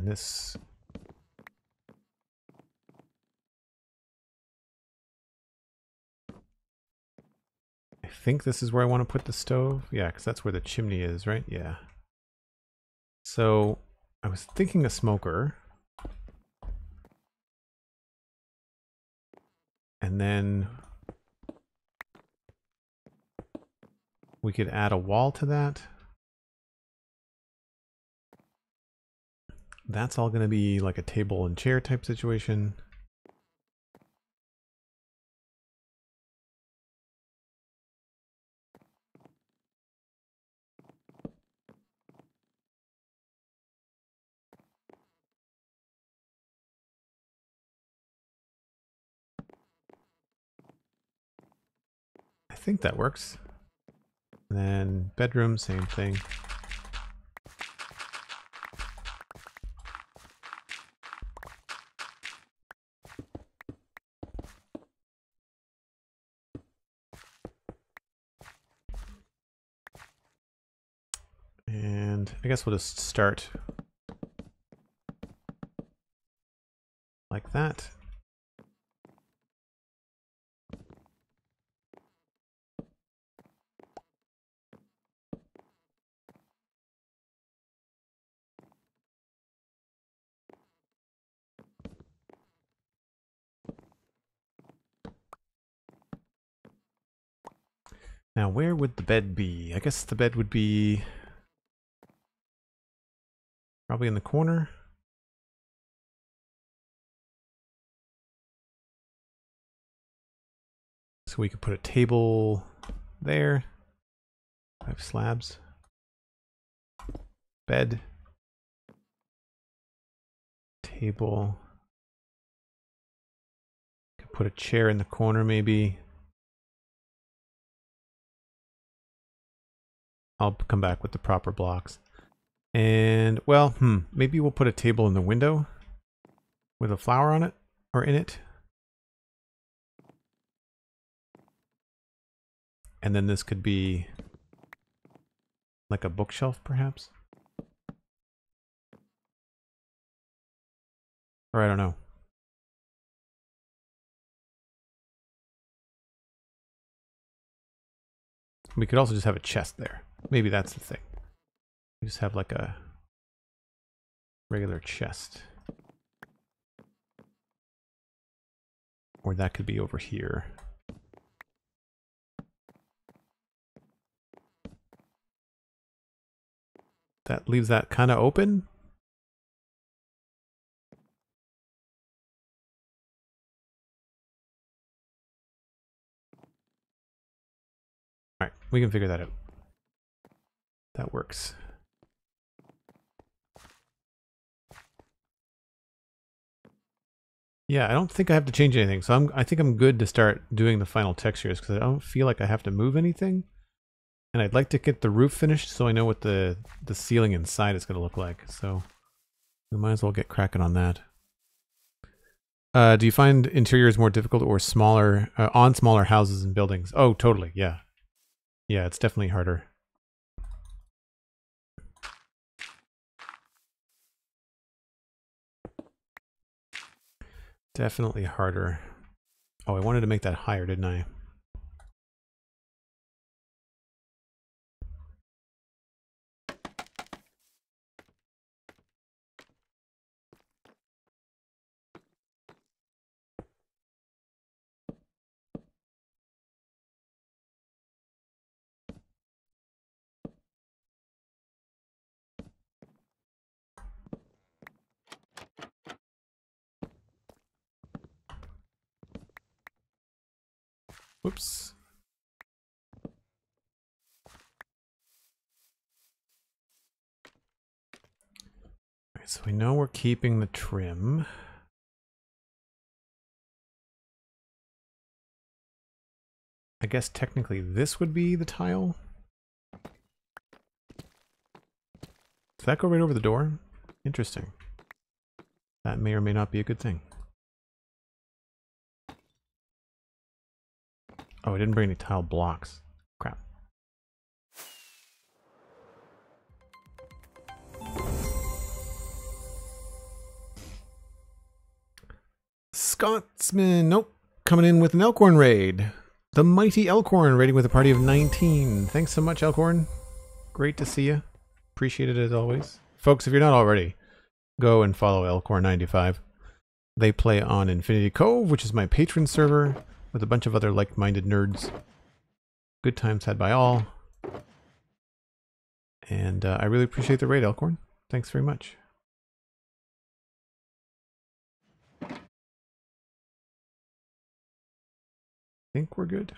This I think this is where I want to put the stove. Yeah, because that's where the chimney is, right? Yeah. So I was thinking a smoker. And then we could add a wall to that. That's all going to be like a table and chair type situation. I think that works. And then bedroom, same thing. I guess we'll just start like that. Now, where would the bed be? I guess the bed would be probably in the corner. So we could put a table there. 5 slabs. Bed. Table. Could put a chair in the corner maybe. I'll come back with the proper blocks. And, well, maybe we'll put a table in the window with a flower on it, or in it. And then this could be like a bookshelf, perhaps? Or I don't know. We could also just have a chest there. Maybe that's the thing. We just have like a regular chest. Or that could be over here. That leaves that kind of open. All right, we can figure that out. That works. Yeah, I don't think I have to change anything, so I think I'm good to start doing the final textures because I don't feel like I have to move anything. And I'd like to get the roof finished so I know what the ceiling inside is going to look like. So we might as well get cracking on that. Do you find interiors more difficult or smaller on smaller houses and buildings? Oh, totally. Yeah. Yeah, it's definitely harder. Definitely harder. Oh, I wanted to make that higher, didn't I? Oops. Alright, so we know we're keeping the trim. I guess technically this would be the tile. Does that go right over the door? Interesting. That may or may not be a good thing. Oh, I didn't bring any tile blocks. Crap. Scotsman, nope. Coming in with an Elkhorn raid. The mighty Elkhorn raiding with a party of 19. Thanks so much, Elkhorn. Great to see you. Appreciate it as always. Folks, if you're not already, go and follow Elkhorn95. They play on Infinity Cove, which is my patron server, with a bunch of other like-minded nerds. Good times had by all. And I really appreciate the raid, Elkhorn. Thanks very much. I think we're good.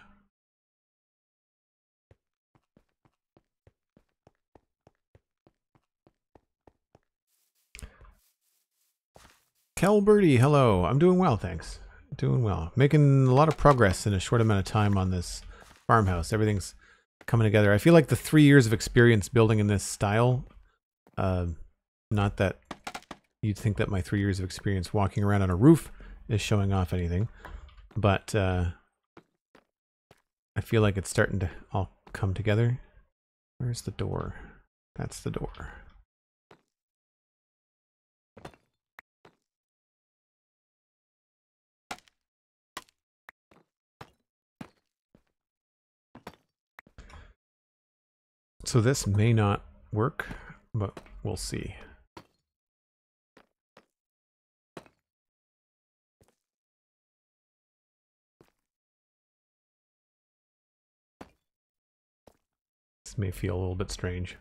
Calberty, hello. I'm doing well, thanks. Doing well. Making a lot of progress in a short amount of time on this farmhouse. Everything's coming together. I feel like the 3 years of experience building in this style, not that you'd think that my 3 years of experience walking around on a roof is showing off anything, but I feel like it's starting to all come together. Where's the door? That's the door. So this may not work, but we'll see. This may feel a little bit strange.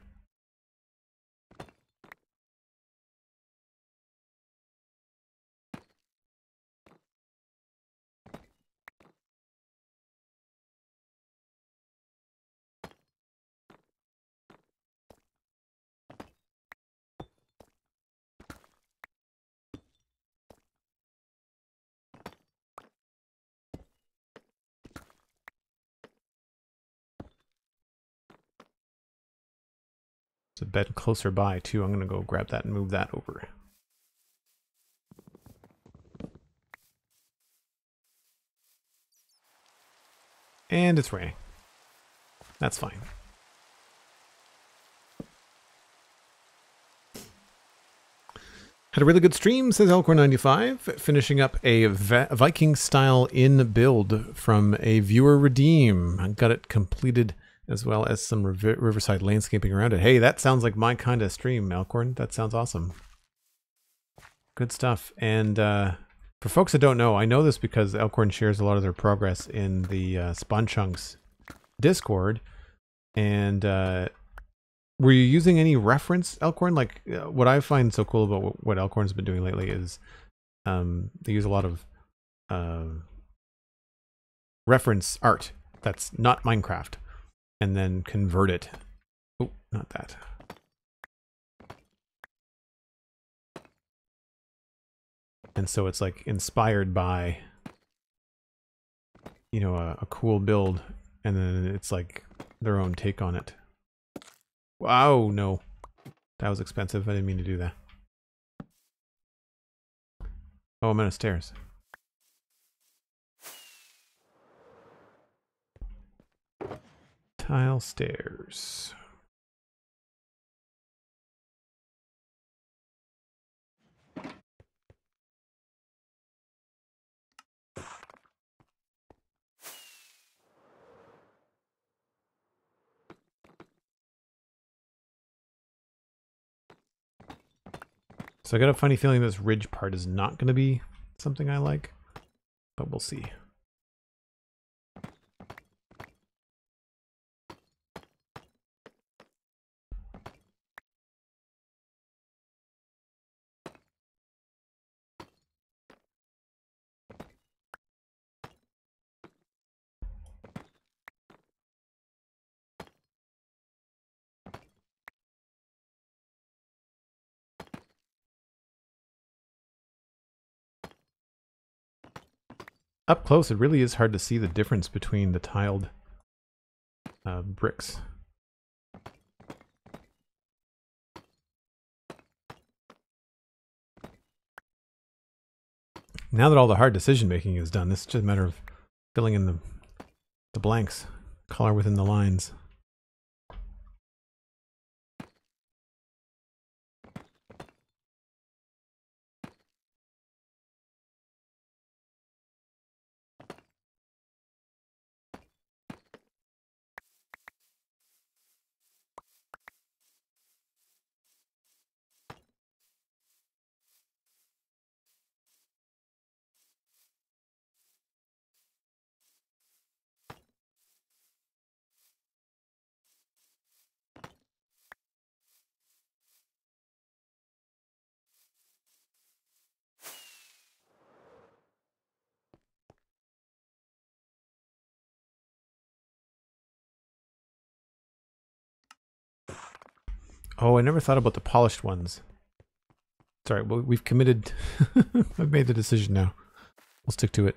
There's a bed closer by too. I'm gonna go grab that and move that over. And it's raining. That's fine. Had a really good stream, says Elkhorn95, finishing up a Viking-style inn build from a viewer redeem. I got it completed, as well as some riverside landscaping around it. Hey, that sounds like my kind of stream, Elkhorn. That sounds awesome. Good stuff. And for folks that don't know, I know this because Elkhorn shares a lot of their progress in the Spawn Chunks Discord. And were you using any reference, Elkhorn? Like, what I find so cool about what Elkhorn's been doing lately is they use a lot of reference art that's not Minecraft, and then convert it. Oh, not that. And so it's like inspired by, you know, a cool build, and then it's like their own take on it. Wow, no. That was expensive. I didn't mean to do that. Oh, I'm on the stairs. Tile stairs. So I got a funny feeling this ridge part is not going to be something I like, but we'll see. Up close, it really is hard to see the difference between the tiled bricks. Now that all the hard decision making is done, it's just a matter of filling in the blanks, color within the lines. Oh, I never thought about the polished ones. Sorry, well, we've committed. I've made the decision now. We'll stick to it.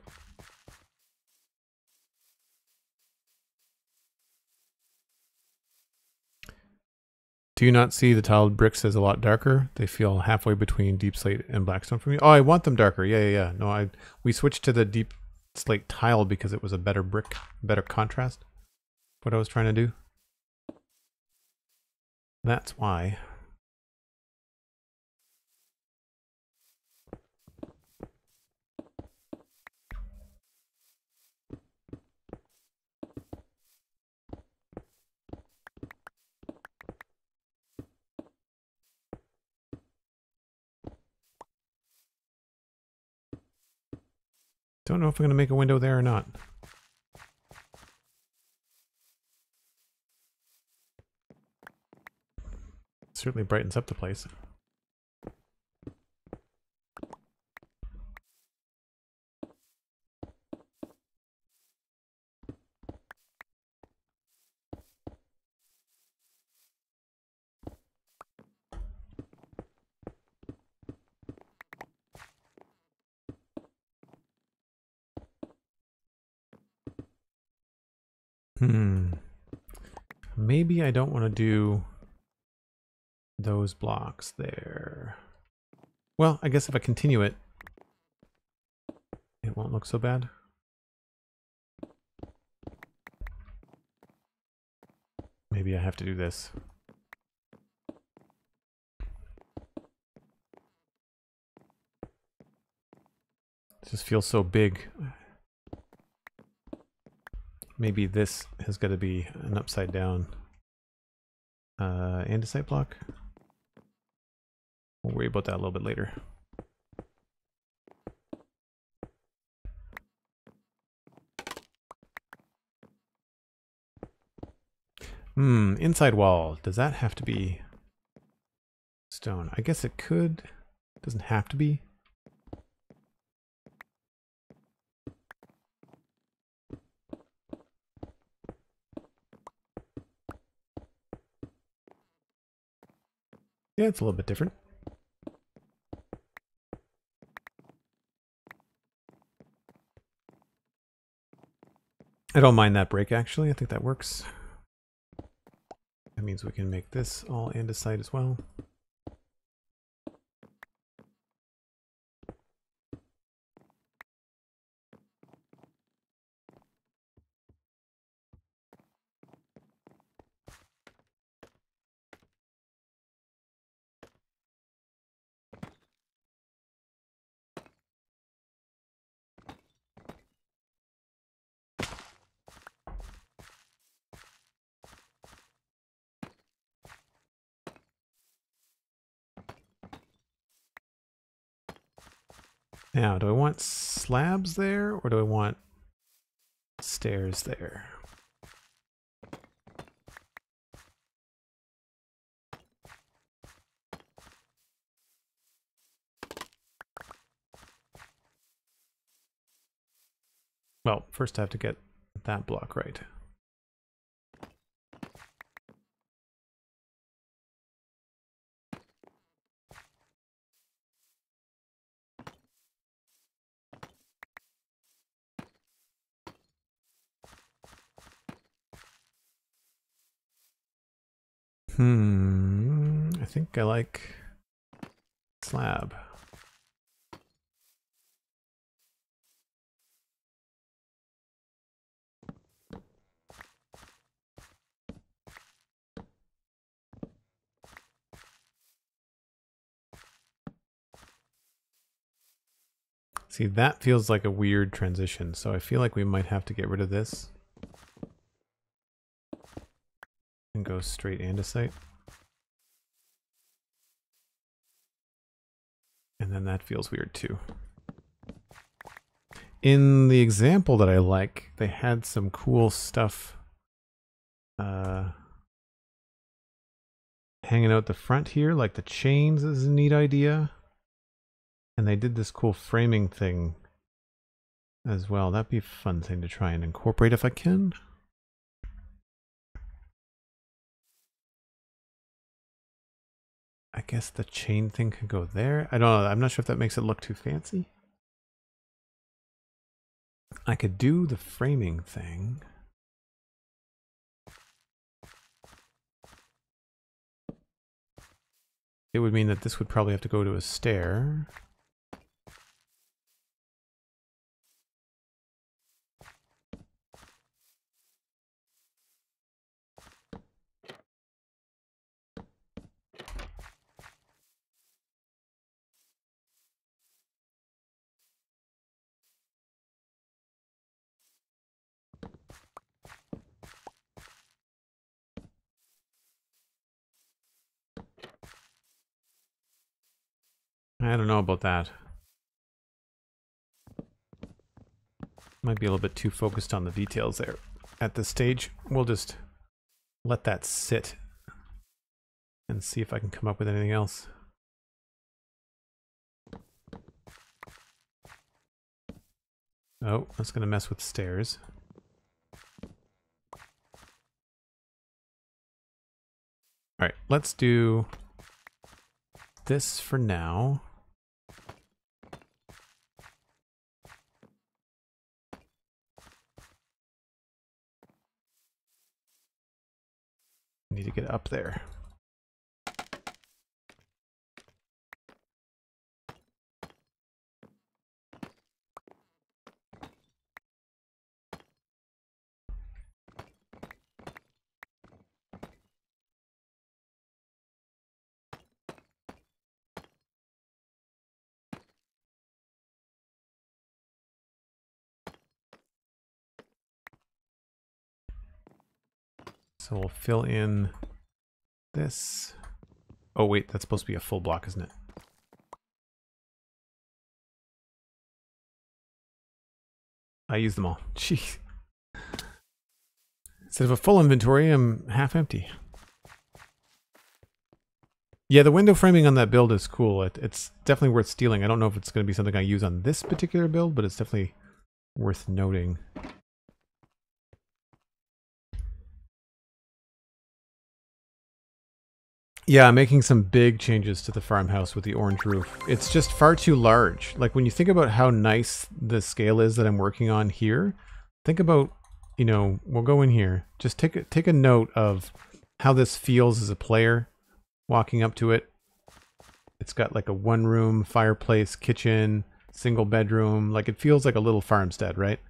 Do you not see the tiled bricks as a lot darker? They feel halfway between deep slate and blackstone for me. Oh, I want them darker. Yeah, yeah, yeah. No, we switched to the deep slate tile because it was a better brick, better contrast. What I was trying to do. That's why. Don't know if I'm going to make a window there or not. certainly brightens up the place. Maybe I don't want to do those blocks there. Well, I guess if I continue it, it won't look so bad. Maybe I have to do this. It just feels so big. Maybe this has got to be an upside down andesite block. We'll worry about that a little bit later. Inside wall. Does that have to be stone? I guess it could. Doesn't have to be. Yeah, it's a little bit different. I don't mind that break, actually. I think that works. That means we can make this all andesite as well. Now, do I want slabs there, or do I want stairs there? Well, first I have to get that block right. I think I like slab. See, that feels like a weird transition, so I feel like we might have to get rid of this. And go straight andesite. And then that feels weird too. In the example that I like, they had some cool stuff hanging out the front here, like the chains is a neat idea. And they did this cool framing thing as well. That'd be a fun thing to try and incorporate if I can. I guess the chain thing could go there. I don't know. I'm not sure if that makes it look too fancy. I could do the framing thing. It would mean that this would probably have to go to a stair. I don't know about that. Might be a little bit too focused on the details there. At this stage, we'll just let that sit. and see if I can come up with anything else. Oh, that's gonna mess with stairs. Alright, let's do this for now. Need to get up there. So we'll fill in this. Oh wait, that's supposed to be a full block, isn't it? I used them all. Jeez. Instead of a full inventory, I'm half empty. Yeah, the window framing on that build is cool. It's definitely worth stealing. I don't know if it's going to be something I use on this particular build, but it's definitely worth noting. Yeah, I'm making some big changes to the farmhouse with the orange roof. It's just far too large. Like, when you think about how nice the scale is that I'm working on here, think about, you know, we'll go in here. Just take a note of how this feels as a player walking up to it. It's got like a one-room fireplace, kitchen, single bedroom. Like, it feels like a little farmstead, right?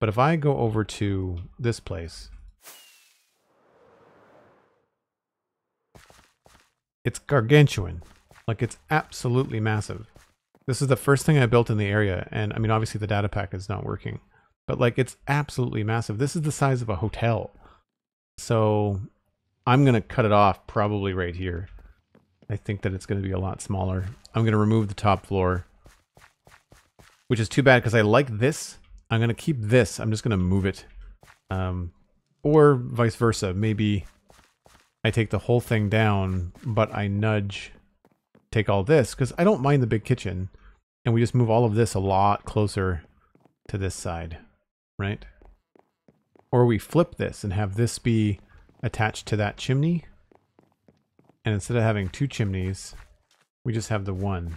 But if I go over to this place, it's gargantuan. Like, it's absolutely massive. This is the first thing I built in the area, and I mean, obviously the data pack is not working, but like, it's absolutely massive. This is the size of a hotel. So I'm gonna cut it off probably right here. I think that it's gonna be a lot smaller. I'm gonna remove the top floor, which is too bad because I like this. I'm gonna keep this. I'm just gonna move it. Or vice versa. Maybe I take the whole thing down, but I nudge, take all this, because I don't mind the big kitchen, and we just move all of this a lot closer to this side, right? Or we flip this and have this be attached to that chimney, and instead of having two chimneys, we just have the one.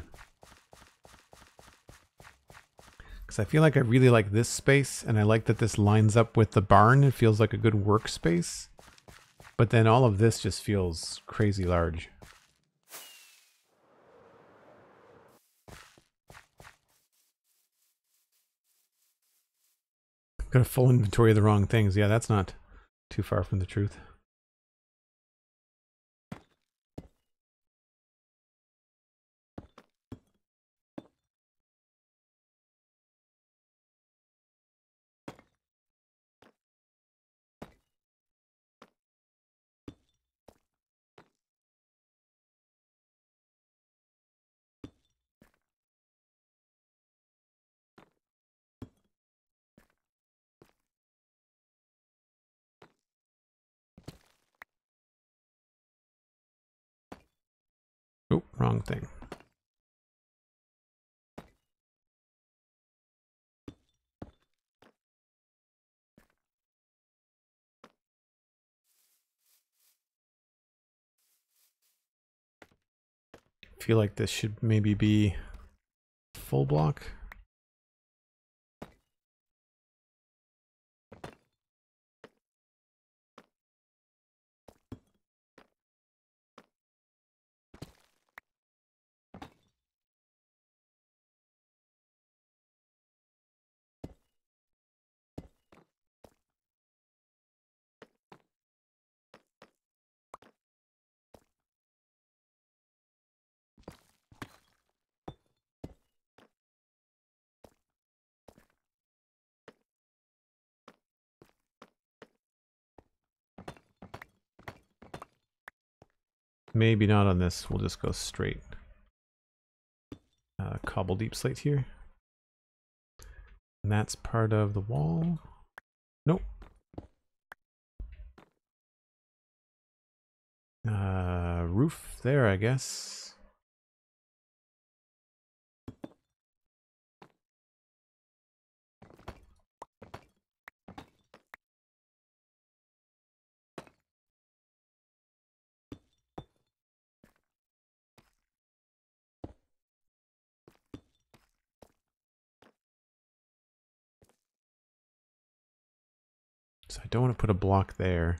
Because I feel like I really like this space, and I like that this lines up with the barn. It feels like a good workspace. But then all of this just feels crazy large. Got a full inventory of the wrong things. Yeah, that's not too far from the truth. Oh, wrong thing. I feel like this should maybe be full block. Maybe not on this. We'll just go straight. Cobble deep slate here. And that's part of the wall. Nope. roof there, I guess. So I don't want to put a block there.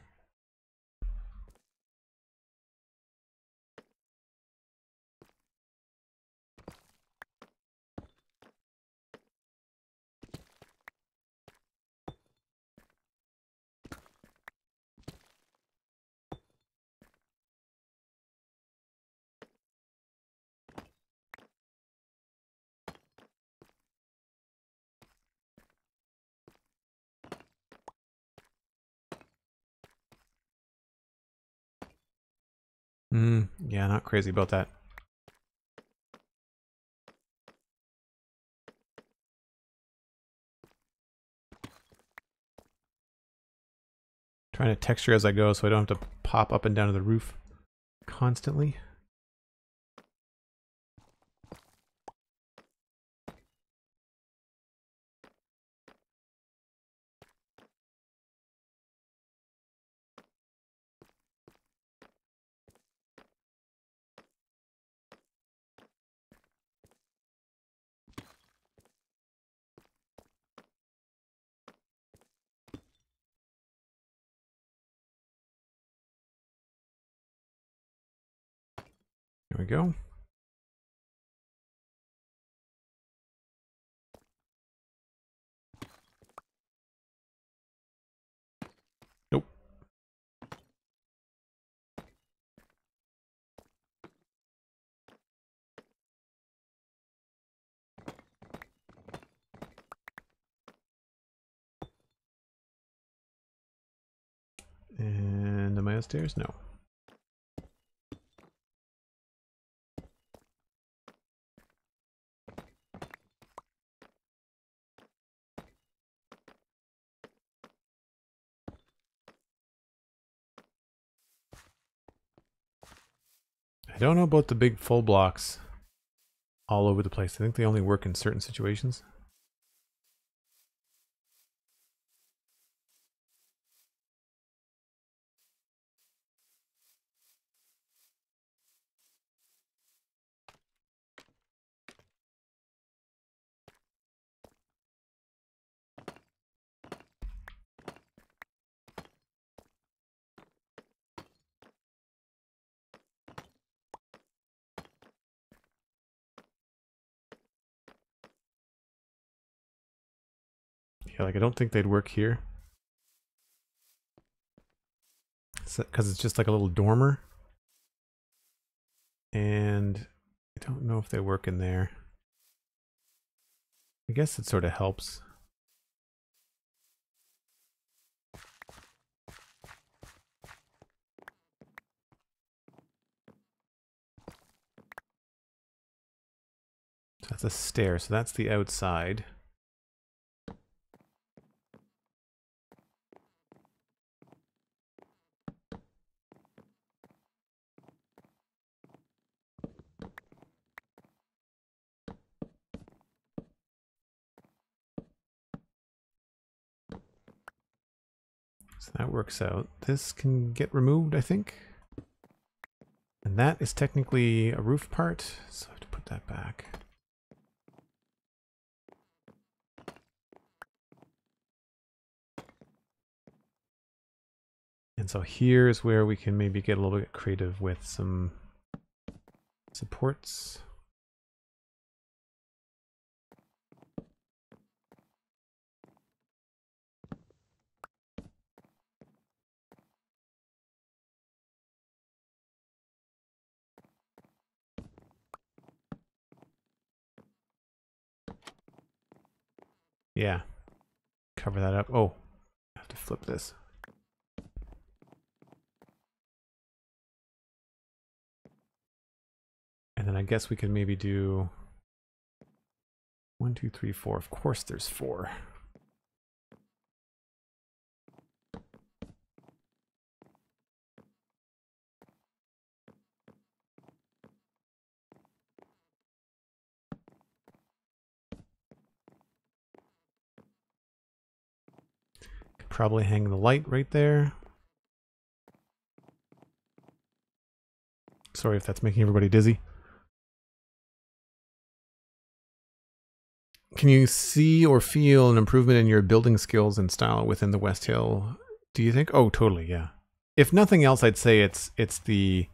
Yeah, not crazy about that. Trying to texture as I go so I don't have to pop up and down to the roof constantly. There we go. Nope. And am I upstairs? No. I don't know about the big full blocks all over the place. I think they only work in certain situations. Yeah, like I don't think they'd work here. Because it's just like a little dormer. And I don't know if they work in there. I guess it sort of helps. So that's a stair, so that's the outside. So that works out. This can get removed, I think. And that is technically a roof part, so I have to put that back. And so here's where we can maybe get a little bit creative with some supports. Yeah, cover that up. Oh, I have to flip this. And then I guess we can maybe do 1, 2, 3, 4. Of course there's 4. probably hang the light right there. Sorry if that's making everybody dizzy. Can you see or feel an improvement in your building skills and style within the West Hill, do you think? Oh, totally, yeah. If nothing else, I'd say it's the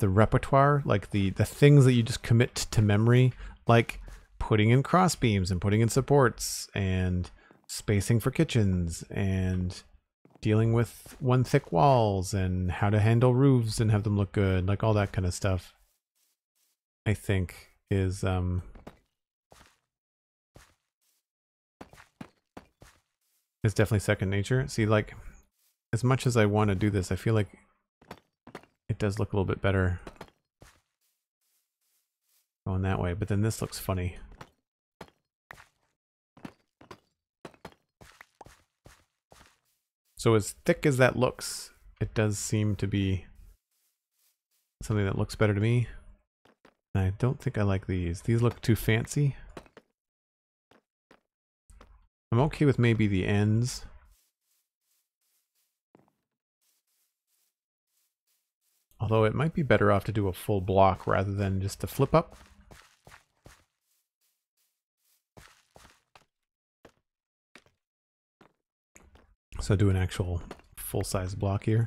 repertoire, like the things that you just commit to memory, like putting in crossbeams and putting in supports and spacing for kitchens and dealing with one thick walls and how to handle roofs and have them look good, like all that kind of stuff, I think is it's definitely second nature. See, like, as much as I want to do this, I feel like it does look a little bit better going that way, but then this looks funny. So as thick as that looks, it does seem to be something that looks better to me. And I don't think I like these. These look too fancy. I'm okay with maybe the ends. Although it might be better off to do a full block rather than just a flip up. So do an actual full-size block here.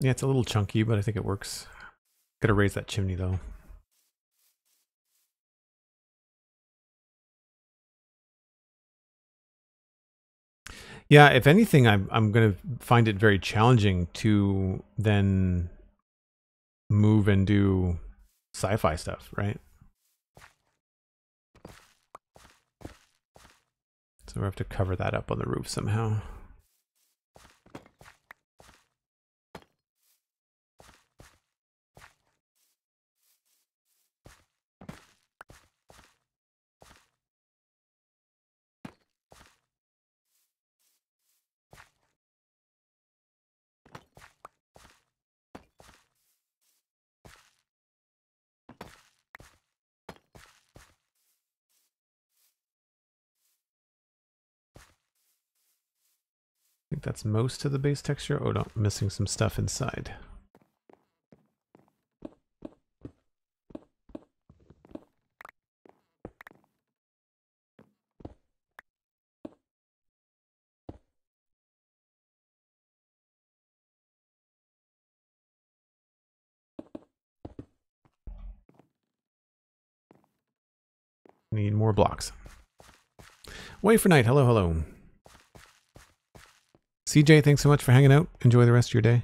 Yeah, it's a little chunky, but I think it works. Gotta raise that chimney though. Yeah, if anything, I'm gonna find it very challenging to then move and do sci-fi stuff, right? So we have to cover that up on the roof somehow. I think that's most of the base texture. Oh, no, I'm missing some stuff inside. Need more blocks. Wait for night. Hello, hello. CJ, thanks so much for hanging out. Enjoy the rest of your day.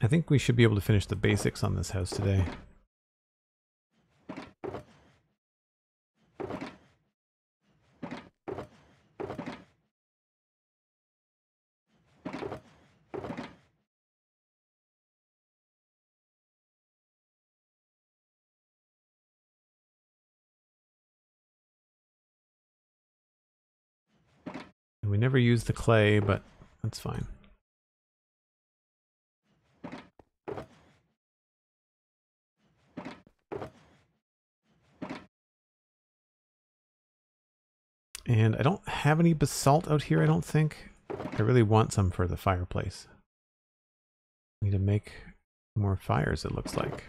I think we should be able to finish the basics on this house today. We never use the clay, but that's fine. And I don't have any basalt out here, I don't think. I really want some for the fireplace. Need to make more fires, it looks like.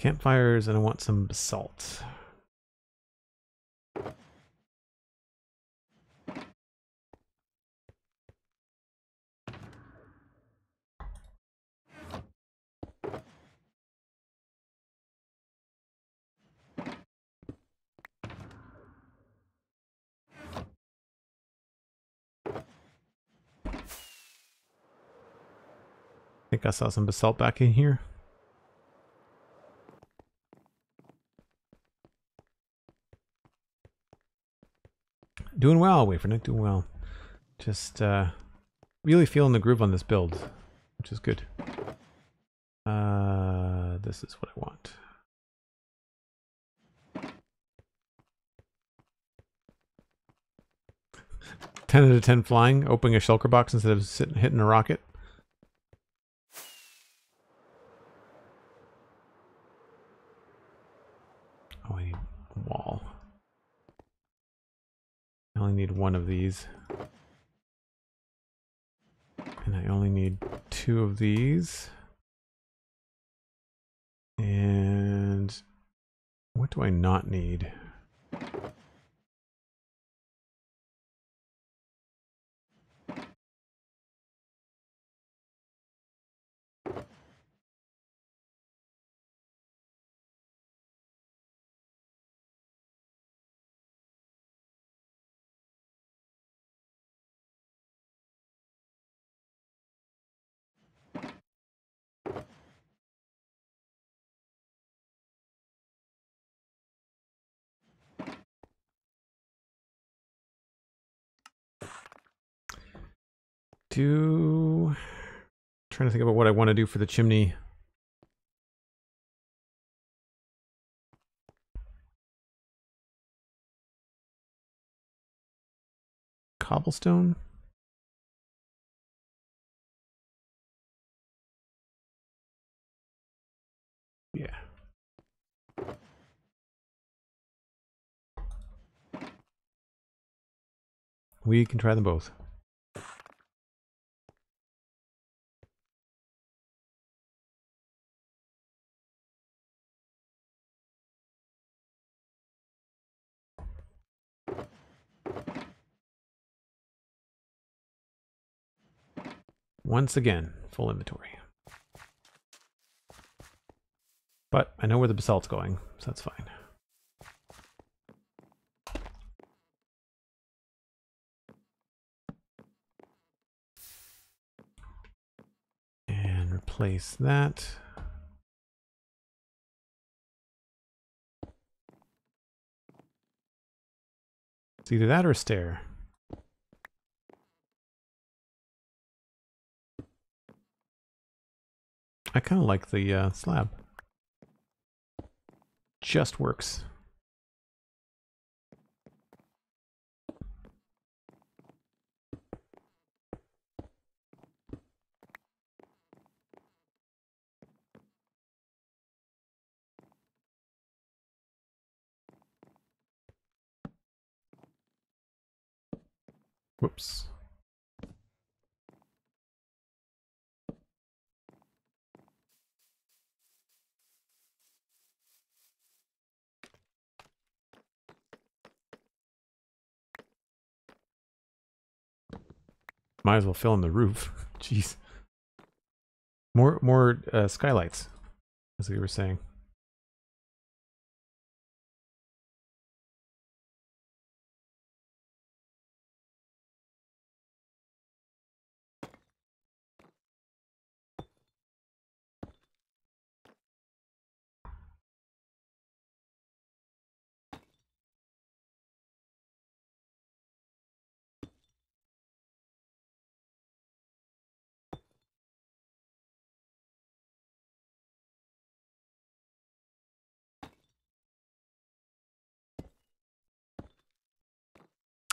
Campfires, and I want some basalt. I think I saw some basalt back in here. Doing well, Wafernick, doing well. Just really feeling the groove on this build, which is good. This is what I want. Ten out of ten flying, opening a shulker box instead of hitting a rocket. Oh, I need a wall. I only need one of these. And I only need two of these. And what do I not need? I'm trying to think about what I want to do for the chimney. Cobblestone? Yeah. We can try them both. Once again, full inventory. But I know where the basalt's going, so that's fine. And replace that. It's either that or a stair. I kind of like the slab. Just works. Whoops. Might as well fill in the roof. Jeez. More skylights, as we were saying.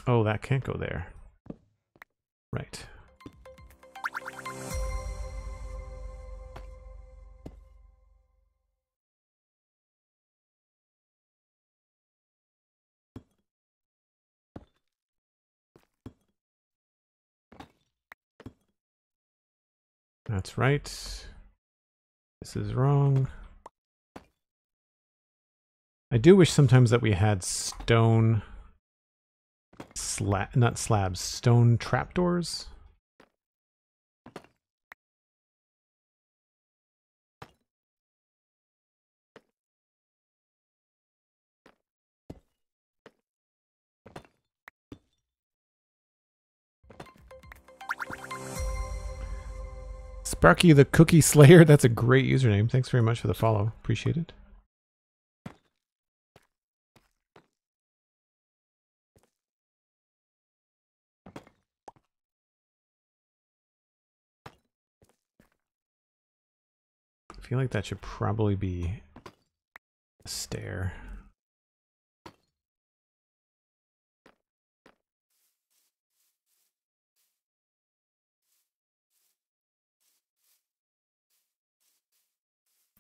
Oh, that can't go there. Right. That's right. This is wrong. I do wish sometimes that we had stone... not slabs, stone trapdoors. Sparky the Cookie Slayer, that's a great username. Thanks very much for the follow. Appreciate it. I feel like that should probably be a stair.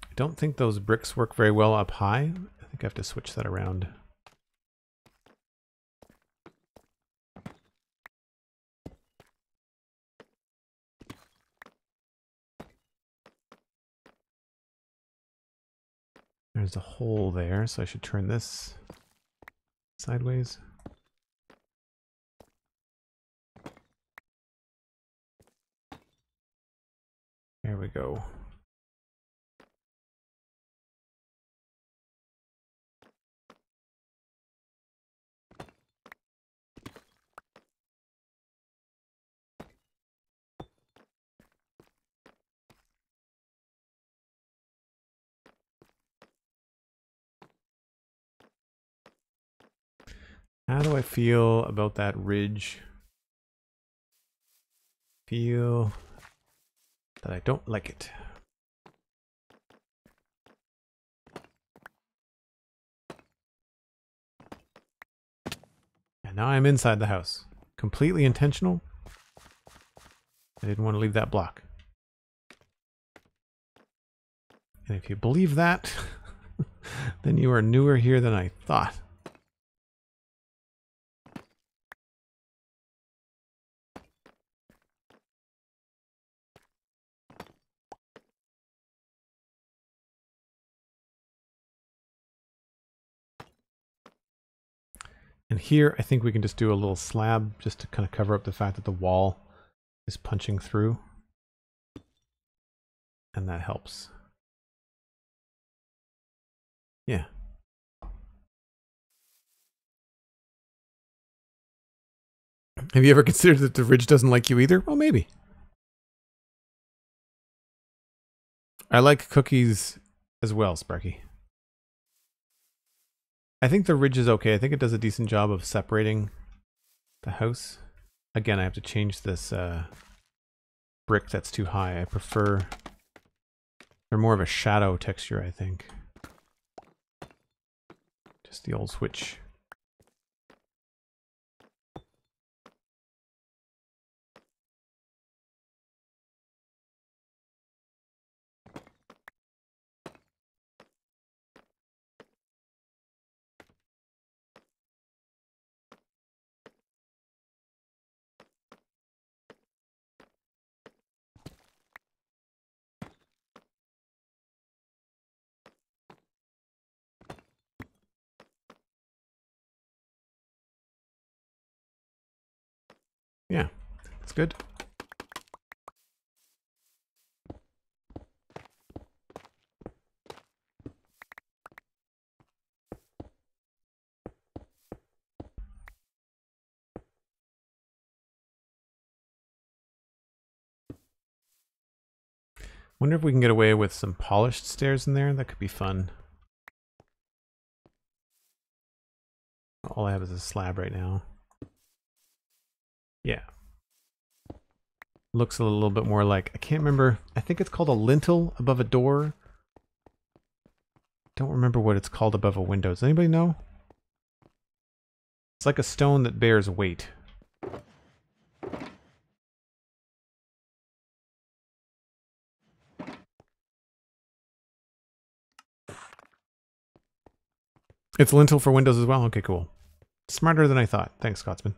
I don't think those bricks work very well up high. I think I have to switch that around. There's a hole there, so I should turn this sideways. There we go. How do I feel about that ridge? Feel that I don't like it. And now I'm inside the house. Completely intentional. I didn't want to leave that block. And if you believe that, then you are newer here than I thought. And here, I think we can just do a little slab just to kind of cover up the fact that the wall is punching through. And that helps. Yeah. Have you ever considered that the ridge doesn't like you either? Well, maybe. I like cookies as well, Sparky. I think the ridge is okay. I think it does a decent job of separating the house. Again, I have to change this brick that's too high. I prefer... they're more of a shadow texture, I think. Just the old switch. Yeah, that's good. Wonder if we can get away with some polished stairs in there. That could be fun. All I have is a slab right now. Yeah. Looks a little bit more like, I can't remember, I think it's called a lintel above a door. Don't remember what it's called above a window. Does anybody know? It's like a stone that bears weight. It's lintel for windows as well? Okay, cool. Smarter than I thought. Thanks, Scotsman.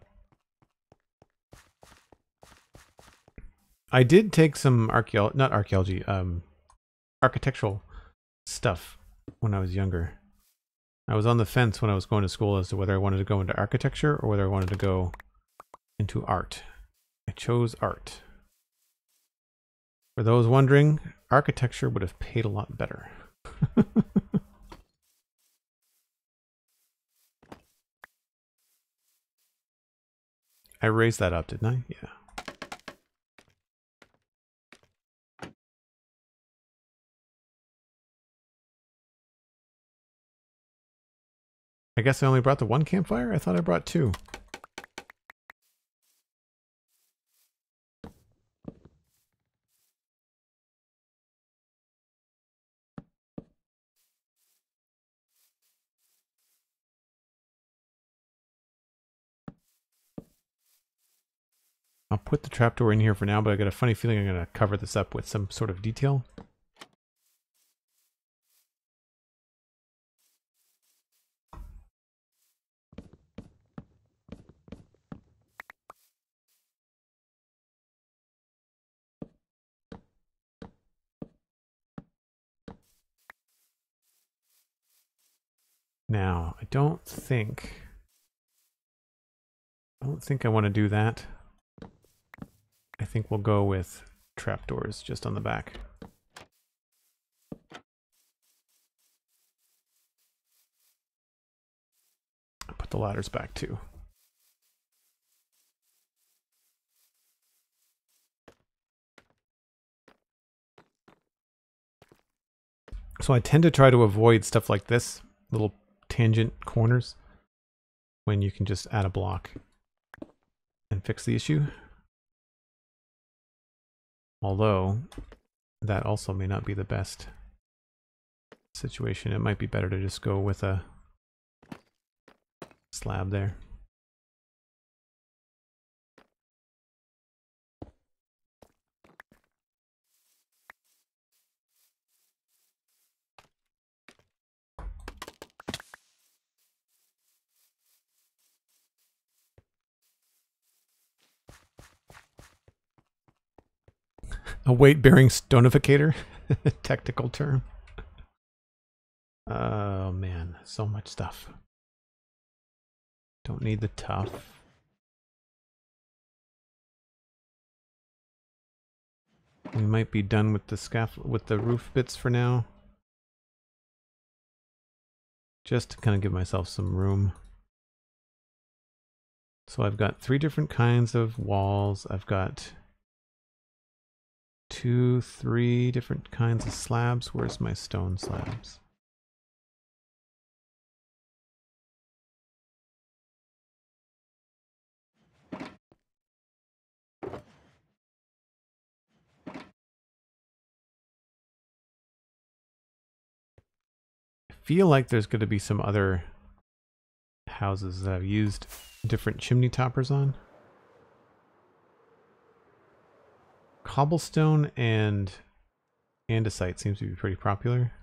I did take some architectural stuff when I was younger. I was on the fence when I was going to school as to whether I wanted to go into architecture or whether I wanted to go into art. I chose art. For those wondering, architecture would have paid a lot better. I raised that up, didn't I? Yeah. I guess I only brought the one campfire? I thought I brought two. I'll put the trapdoor in here for now, but I got a funny feeling I'm going to cover this up with some sort of detail. Now, I don't think I want to do that. I think we'll go with trapdoors just on the back. I'll put the ladders back too. So I tend to try to avoid stuff like this, little tangent corners, when you can just add a block and fix the issue. Although, that also may not be the best situation. It might be better to just go with a slab there. A weight-bearing stonificator, technical term. Oh man, so much stuff. Don't need the tough. We might be done with the scaffold, with the roof bits for now. Just to kind of give myself some room. So I've got three different kinds of walls. I've got 2, 3 different kinds of slabs. Where's my stone slabs? I feel like there's going to be some other houses that I've used different chimney toppers on. Cobblestone and andesite seems to be pretty popular.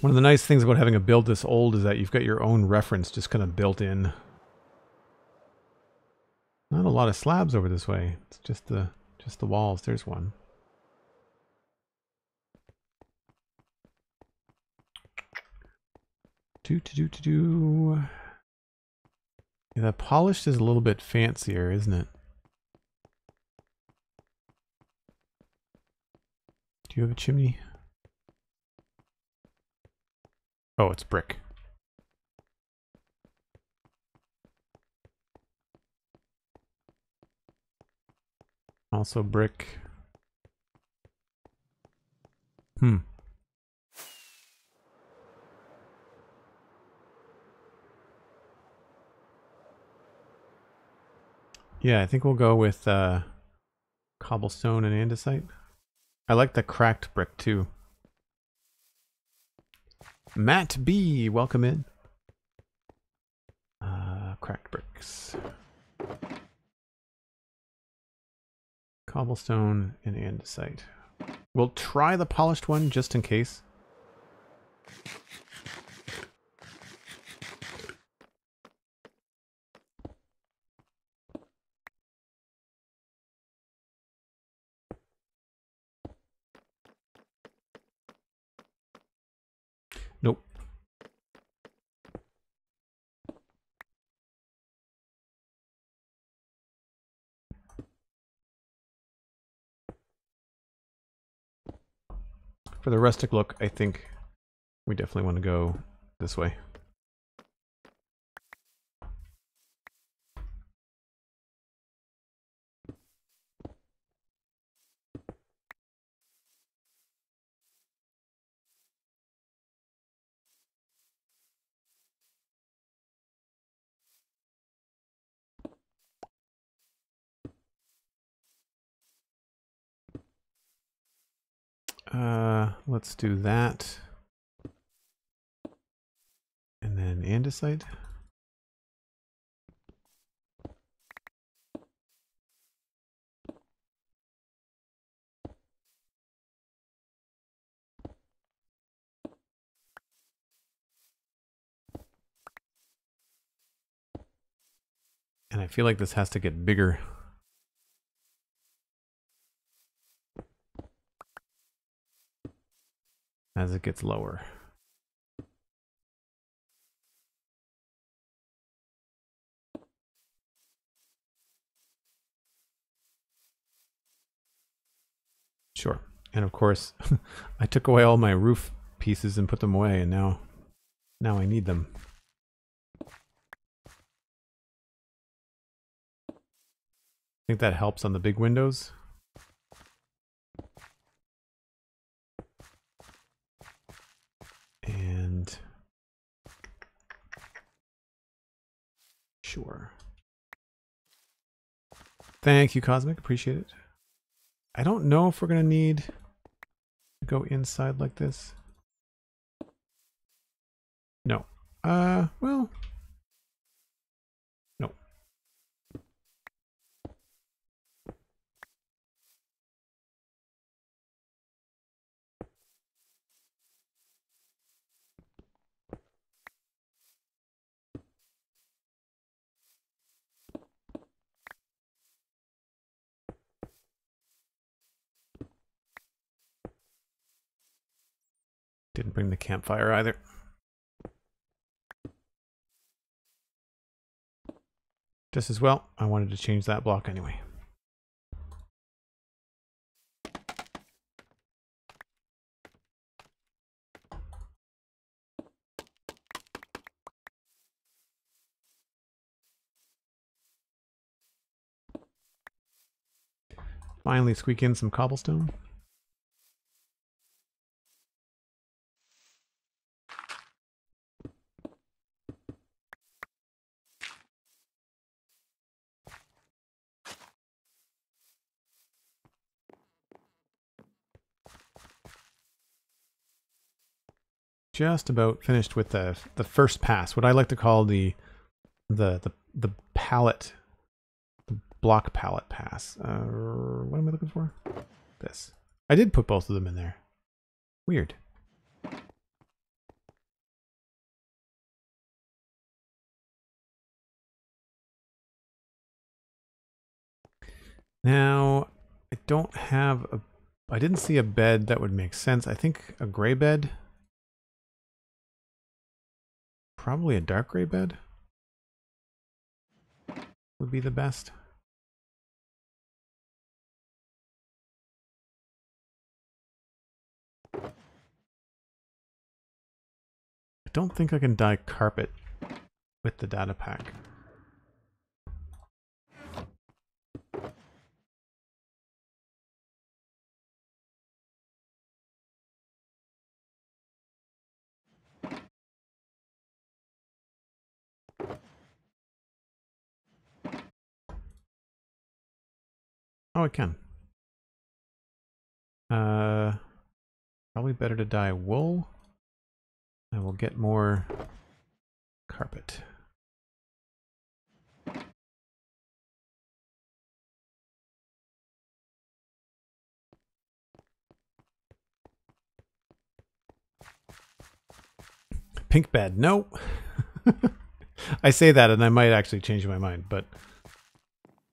One of the nice things about having a build this old is that you've got your own reference just kind of built in. Not a lot of slabs over this way. It's just the walls. There's one. Yeah, that polished is a little bit fancier, isn't it? Do you have a chimney? Oh, it's brick. Also brick. Yeah, I think we'll go with cobblestone and andesite. I like the cracked brick too. Matt B, welcome in. Cracked bricks. Cobblestone and andesite. We'll try the polished one just in case. For the rustic look, I think we definitely want to go this way. Let's do that. And then andesite. And I feel like this has to get bigger. As it gets lower. Sure. And of course, I took away all my roof pieces and put them away, and now I need them. I think that helps on the big windows. And sure. Thank you, Cosmic. Appreciate it. I don't know if we're going to need to go inside like this. No. Well. No. Didn't bring the campfire either. Just as well, I wanted to change that block anyway. Finally squeak in some cobblestone. Just about finished with the first pass, what I like to call the palette, the block palette pass. What am I looking for? This. I did put both of them in there. Weird. Now, I don't have a... I didn't see a bed that would make sense. I think a gray bed... Probably a dark gray bed would be the best. I don't think I can dye carpet with the data pack. Oh, I can. Probably better to dye wool. I will get more carpet. Pink bed, no. I say that and I might actually change my mind, but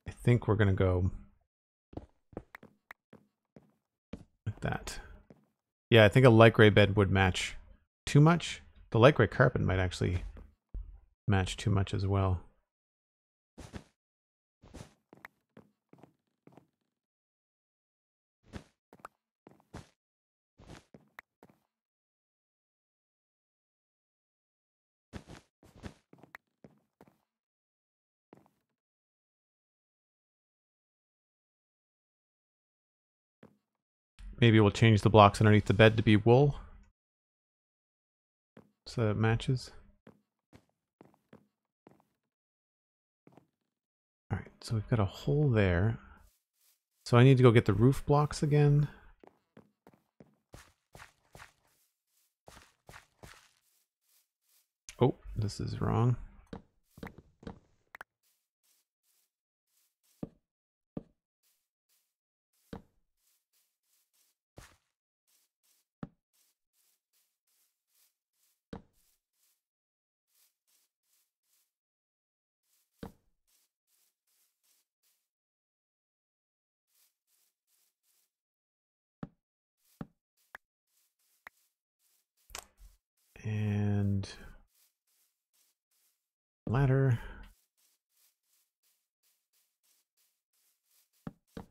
I think we're gonna go that. Yeah, I think a light gray bed would match too much. The light gray carpet might actually match too much as well. Maybe we'll change the blocks underneath the bed to be wool. So it matches. Alright, so we've got a hole there. So I need to go get the roof blocks again. This is wrong. And ladder. I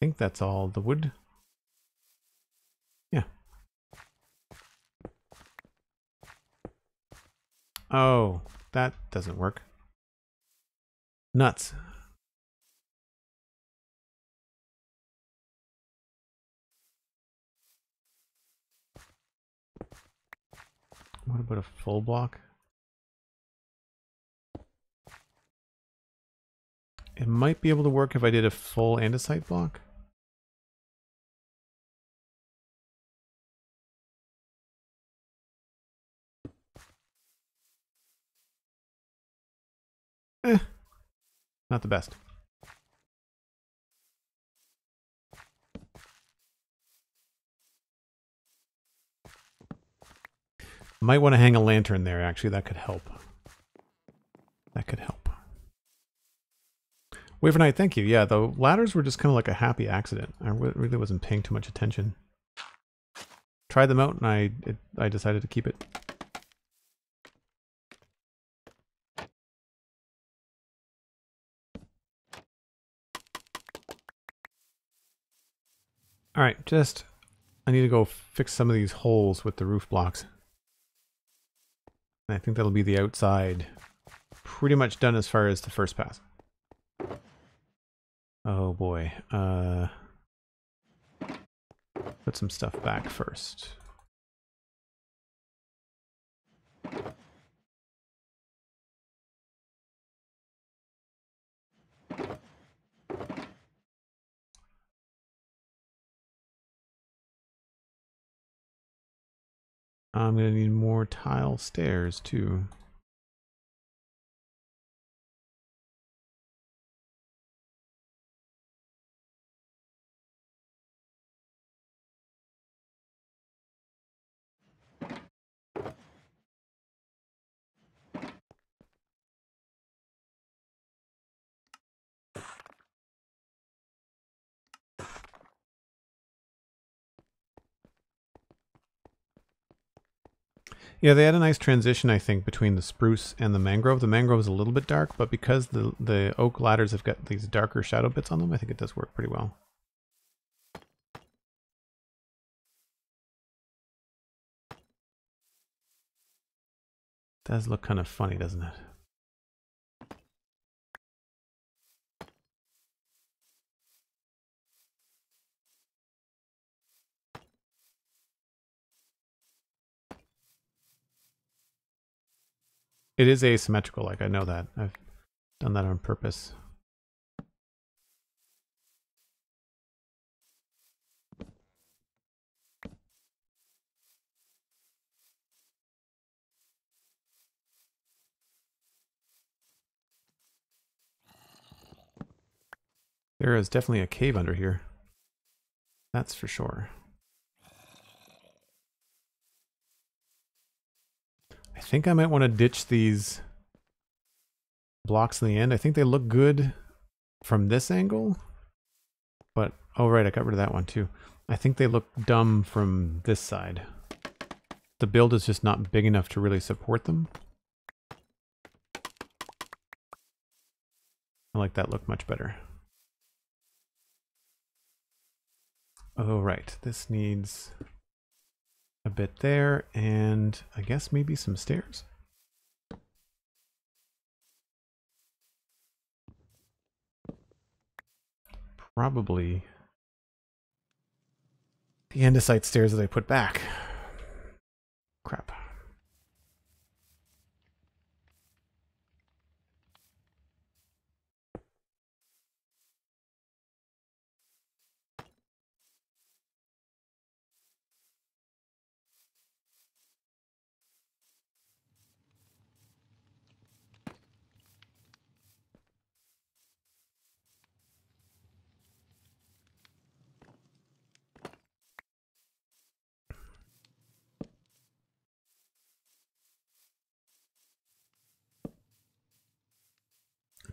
think that's all the wood. Yeah. Oh, that doesn't work. Nuts. What about a full block? It might be able to work if I did a full andesite block. Eh, not the best. Might want to hang a lantern there, actually. That could help. That could help. Wait for night, thank you. Yeah, the ladders were just kind of like a happy accident. I really wasn't paying too much attention. Tried them out and I decided to keep it. Alright, I need to go fix some of these holes with the roof blocks. I think that'll be the outside pretty much done as far as the first pass. Oh boy. Put some stuff back first. I'm going to need more tile stairs, too. Yeah, they had a nice transition, I think, between the spruce and the mangrove. The mangrove is a little bit dark, but because the oak ladders have got these darker shadow bits on them, I think it does work pretty well. It does look kind of funny, doesn't it? It is asymmetrical, like I know that. I've done that on purpose. There is definitely a cave under here. That's for sure. I think I might want to ditch these blocks in the end. I think they look good from this angle, but oh right, I got rid of that one too. I think they look dumb from this side. The build is just not big enough to really support them. I like that look much better. Oh right, this needs a bit there, and I guess maybe some stairs. Probably the andesite stairs that I put back. Crap.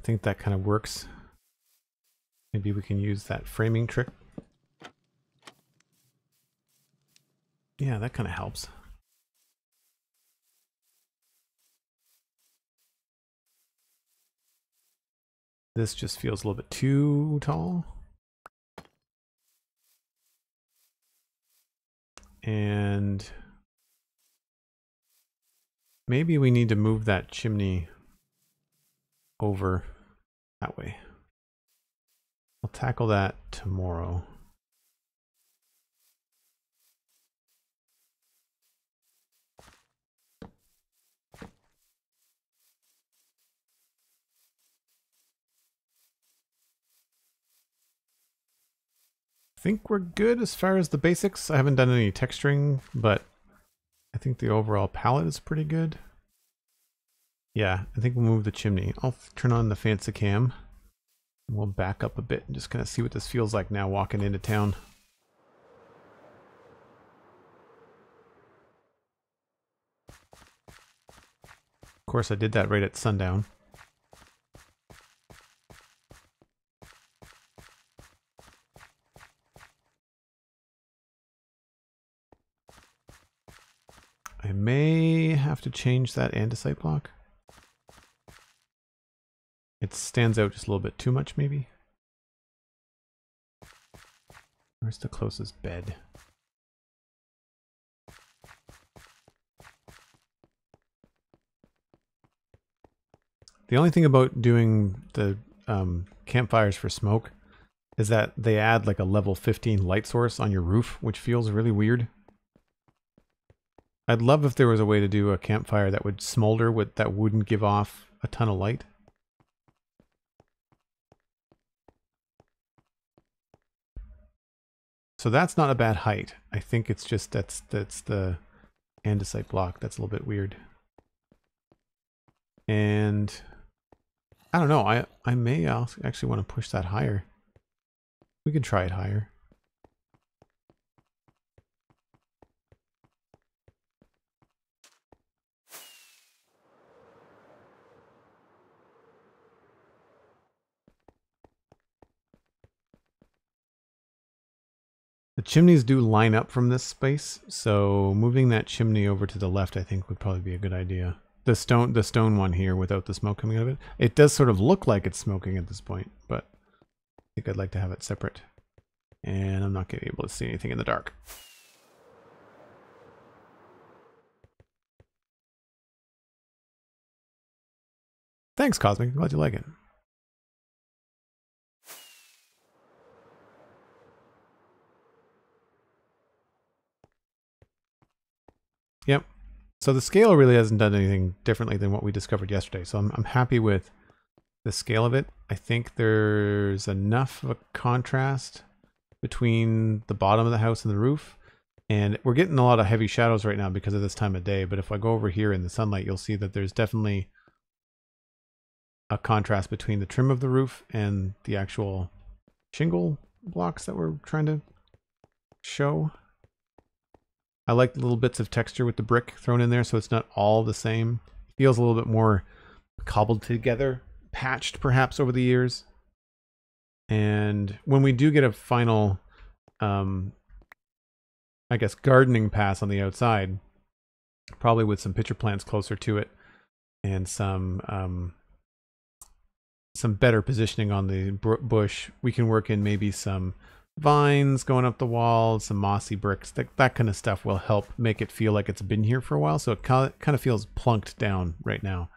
think that kind of works. Maybe we can use that framing trick. Yeah, that kind of helps. This just feels a little bit too tall. And maybe we need to move that chimney over that way. I'll tackle that tomorrow. I think we're good as far as the basics. I haven't done any texturing, but I think the overall palette is pretty good. Yeah, I think we'll move the chimney. I'll turn on the fancy cam. We'll back up a bit and just kind of see what this feels like now walking into town. Of course, I did that right at sundown. I may have to change that andesite block. It stands out just a little bit too much, maybe. Where's the closest bed? The only thing about doing the campfires for smoke is that they add like a level 15 light source on your roof, which feels really weird. I'd love if there was a way to do a campfire that would smolder, that wouldn't give off a ton of light. So that's not a bad height. I think it's just that's the andesite block that's a little bit weird. And I don't know, I may actually want to push that higher. We can try it higher. The chimneys do line up from this space, so moving that chimney over to the left I think would probably be a good idea. The stone one here without the smoke coming out of it. It does sort of look like it's smoking at this point, but I think I'd like to have it separate. And I'm not going to be able to see anything in the dark. Thanks, Cosmic. Glad you like it. Yep. So the scale really hasn't done anything differently than what we discovered yesterday. So I'm happy with the scale of it. I think there's enough of a contrast between the bottom of the house and the roof. And we're getting a lot of heavy shadows right now because of this time of day. But if I go over here in the sunlight, you'll see that there's definitely a contrast between the trim of the roof and the actual shingle blocks that we're trying to show. I like the little bits of texture with the brick thrown in there, so it's not all the same. It feels a little bit more cobbled together, patched perhaps over the years. And when we do get a final, I guess, gardening pass on the outside, probably with some pitcher plants closer to it and some better positioning on the bush, we can work in maybe some vines going up the wall, some mossy bricks, that kind of stuff will help make it feel like it's been here for a while. So it kind of feels plunked down right now.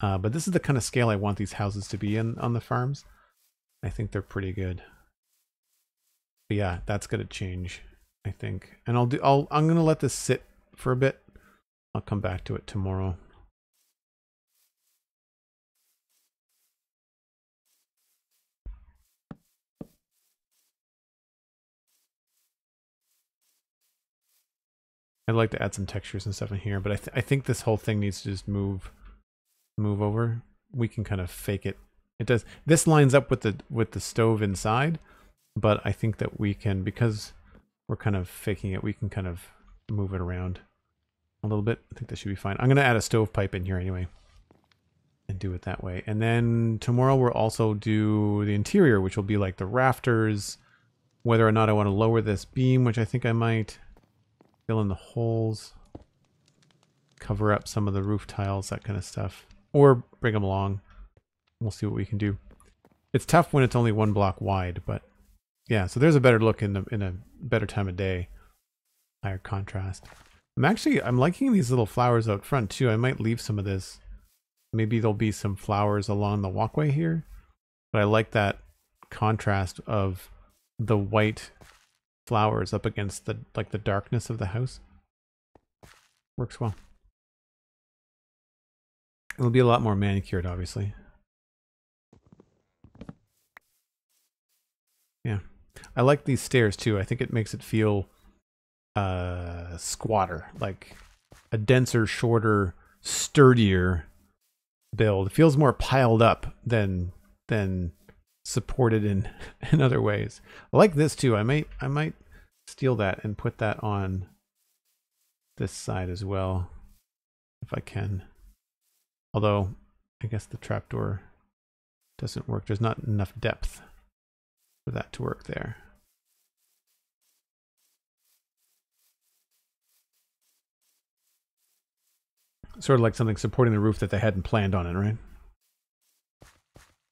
But this is the kind of scale I want these houses to be in on the farms. I think they're pretty good. But yeah, that's going to change, I think. And I'm going to let this sit for a bit. I'll come back to it tomorrow. I'd like to add some textures and stuff in here, but I think this whole thing needs to just move over. We can kind of fake it. It does. This lines up with the stove inside, but I think that we can, because we're kind of faking it, we can kind of move it around a little bit. I think that should be fine. I'm going to add a stovepipe in here anyway. and do it that way. And then tomorrow we'll also do the interior, which will be like the rafters, whether or not I want to lower this beam, which I think I might, fill in the holes, cover up some of the roof tiles, that kind of stuff, or bring them along. We'll see what we can do. It's tough when it's only one block wide, but yeah, so there's a better look in a better time of day, higher contrast. I'm liking these little flowers out front too. I might leave some of this. Maybe there'll be some flowers along the walkway here, but I like that contrast of the white flowers up against the like the darkness of the house. Works well. It'll be a lot more manicured, obviously. Yeah, I like these stairs too. I think it makes it feel squatter, like a denser, shorter, sturdier build. It feels more piled up than supported in other ways. I like this too. I might steal that and put that on this side as well if I can. Although I guess the trapdoor doesn't work. There's not enough depth for that to work there. Sort of like something supporting the roof that they hadn't planned on it, right?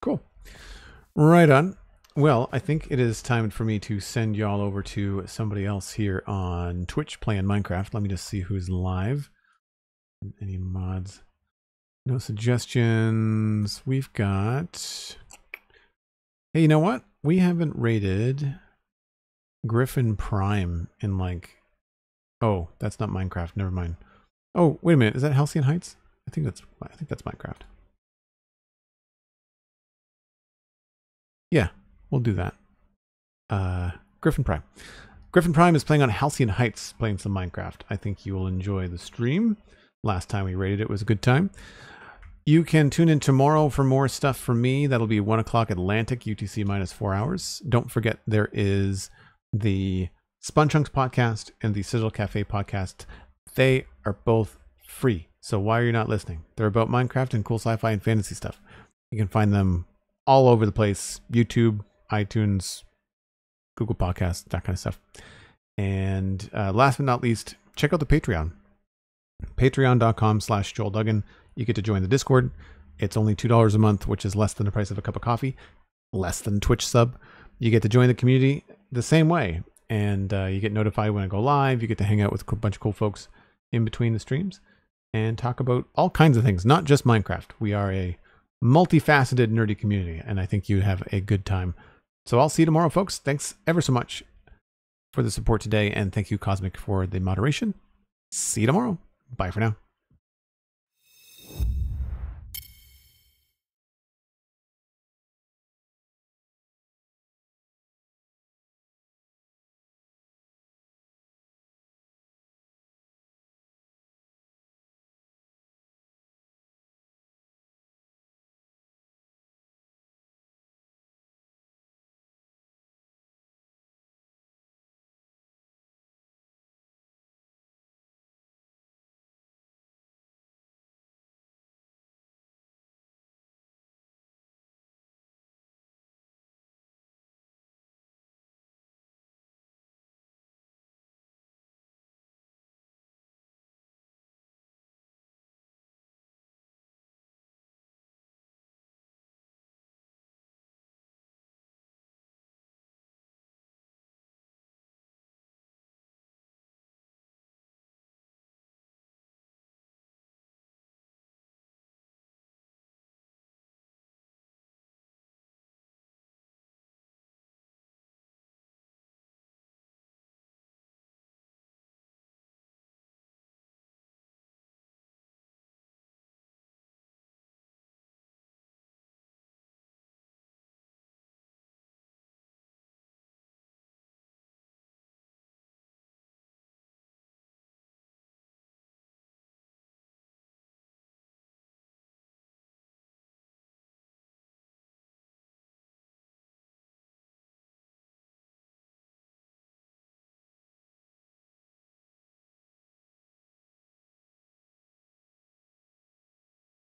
Cool. Right on. Well, I think it is time for me to send y'all over to somebody else here on Twitch playing Minecraft. Let me just see who's live. Any mods? No suggestions. We've got... Hey, you know what? We haven't rated Griffin Prime in like... Oh, that's not Minecraft. Never mind. Oh, wait a minute. Is that Halcyon Heights? I think that's Minecraft. Yeah, we'll do that. Griffin Prime. Griffin Prime is playing on Halcyon Heights, playing some Minecraft. I think you will enjoy the stream. Last time we rated it was a good time. You can tune in tomorrow for more stuff from me. That'll be 1 o'clock Atlantic, UTC minus 4 hours. Don't forget there is the Spawn Chunks podcast and the Citadel Cafe podcast. They are both free, so why are you not listening? They're about Minecraft and cool sci-fi and fantasy stuff. You can find them all over the place. YouTube, iTunes, Google Podcasts, that kind of stuff. And last but not least, check out the Patreon. Patreon.com/Joel Duggan. You get to join the Discord. It's only $2 a month, which is less than the price of a cup of coffee. Less than Twitch sub. You get to join the community the same way. And you get notified when I go live. You get to hang out with a bunch of cool folks in between the streams and talk about all kinds of things, not just Minecraft. We are a multifaceted nerdy community, and I think you have a good time. So I'll see you tomorrow, folks. Thanks ever so much for the support today, and thank you, Cosmic, for the moderation. See you tomorrow. Bye for now.